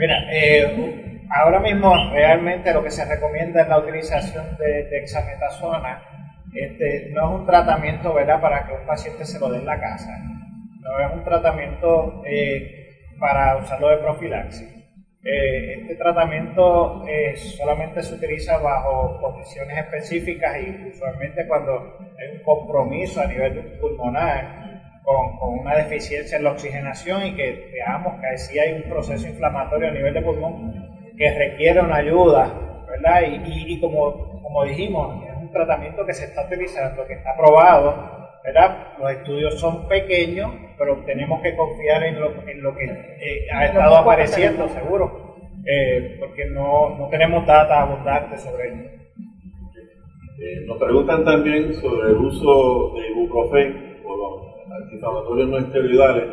Mira, eh, ahora mismo realmente lo que se recomienda es la utilización de dexametasona. Este, no es un tratamiento, ¿verdad?, para que un paciente se lo dé en la casa. No es un tratamiento eh, para usarlo de profilaxis. Eh, este tratamiento eh, solamente se utiliza bajo condiciones específicas y usualmente cuando hay un compromiso a nivel pulmonar con, con una deficiencia en la oxigenación y que veamos que sí hay un proceso inflamatorio a nivel de pulmón que requiere una ayuda, ¿verdad? Y, y, y como, como dijimos, es un tratamiento que se está utilizando, que está probado, ¿verdad? Los estudios son pequeños, pero tenemos que confiar en lo, en lo que eh, ha estado apareciendo, seguro, eh, porque no, no tenemos data abundante sobre ello. Eh, nos preguntan también sobre el uso de ibuprofeno o los antiinflamatorios no esteroidales.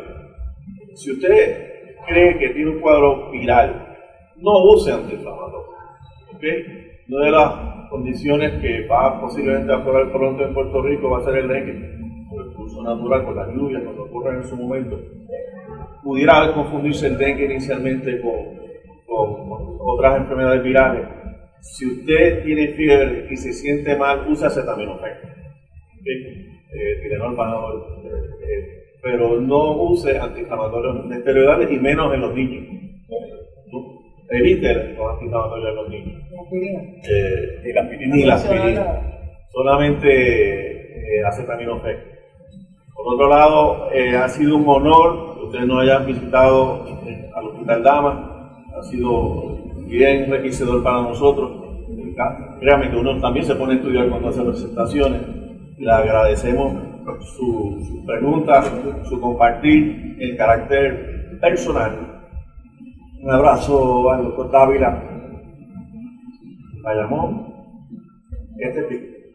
Si usted cree que tiene un cuadro viral, no use antiinflamatorios, ¿okay? Una de las condiciones que va posiblemente a aflorar pronto en Puerto Rico va a ser el dengue, por el curso natural, con las lluvias, cuando ocurran en su momento. Pudiera confundirse el dengue inicialmente con, con, con otras enfermedades virales. Si usted tiene fiebre y se siente mal, usa acetaminofén. ¿Okay? Eh, Tilenol, Panadol, eh, eh, pero no use antiinflamatorios esteroidales y menos en los niños. Evite los antiinflamatorios en los niños. Eh, y la aspirina. Y la aspirina. Solamente eh, acetaminofén. Por otro lado, eh, ha sido un honor que ustedes nos hayan visitado eh, al Hospital Damas. Ha sido bien enriquecedor para nosotros. Créanme que uno también se pone a estudiar cuando hace presentaciones. Le agradecemos su, su pregunta, su, su compartir, el carácter personal. Un abrazo al doctor Dávila, Bayamón, este tipo.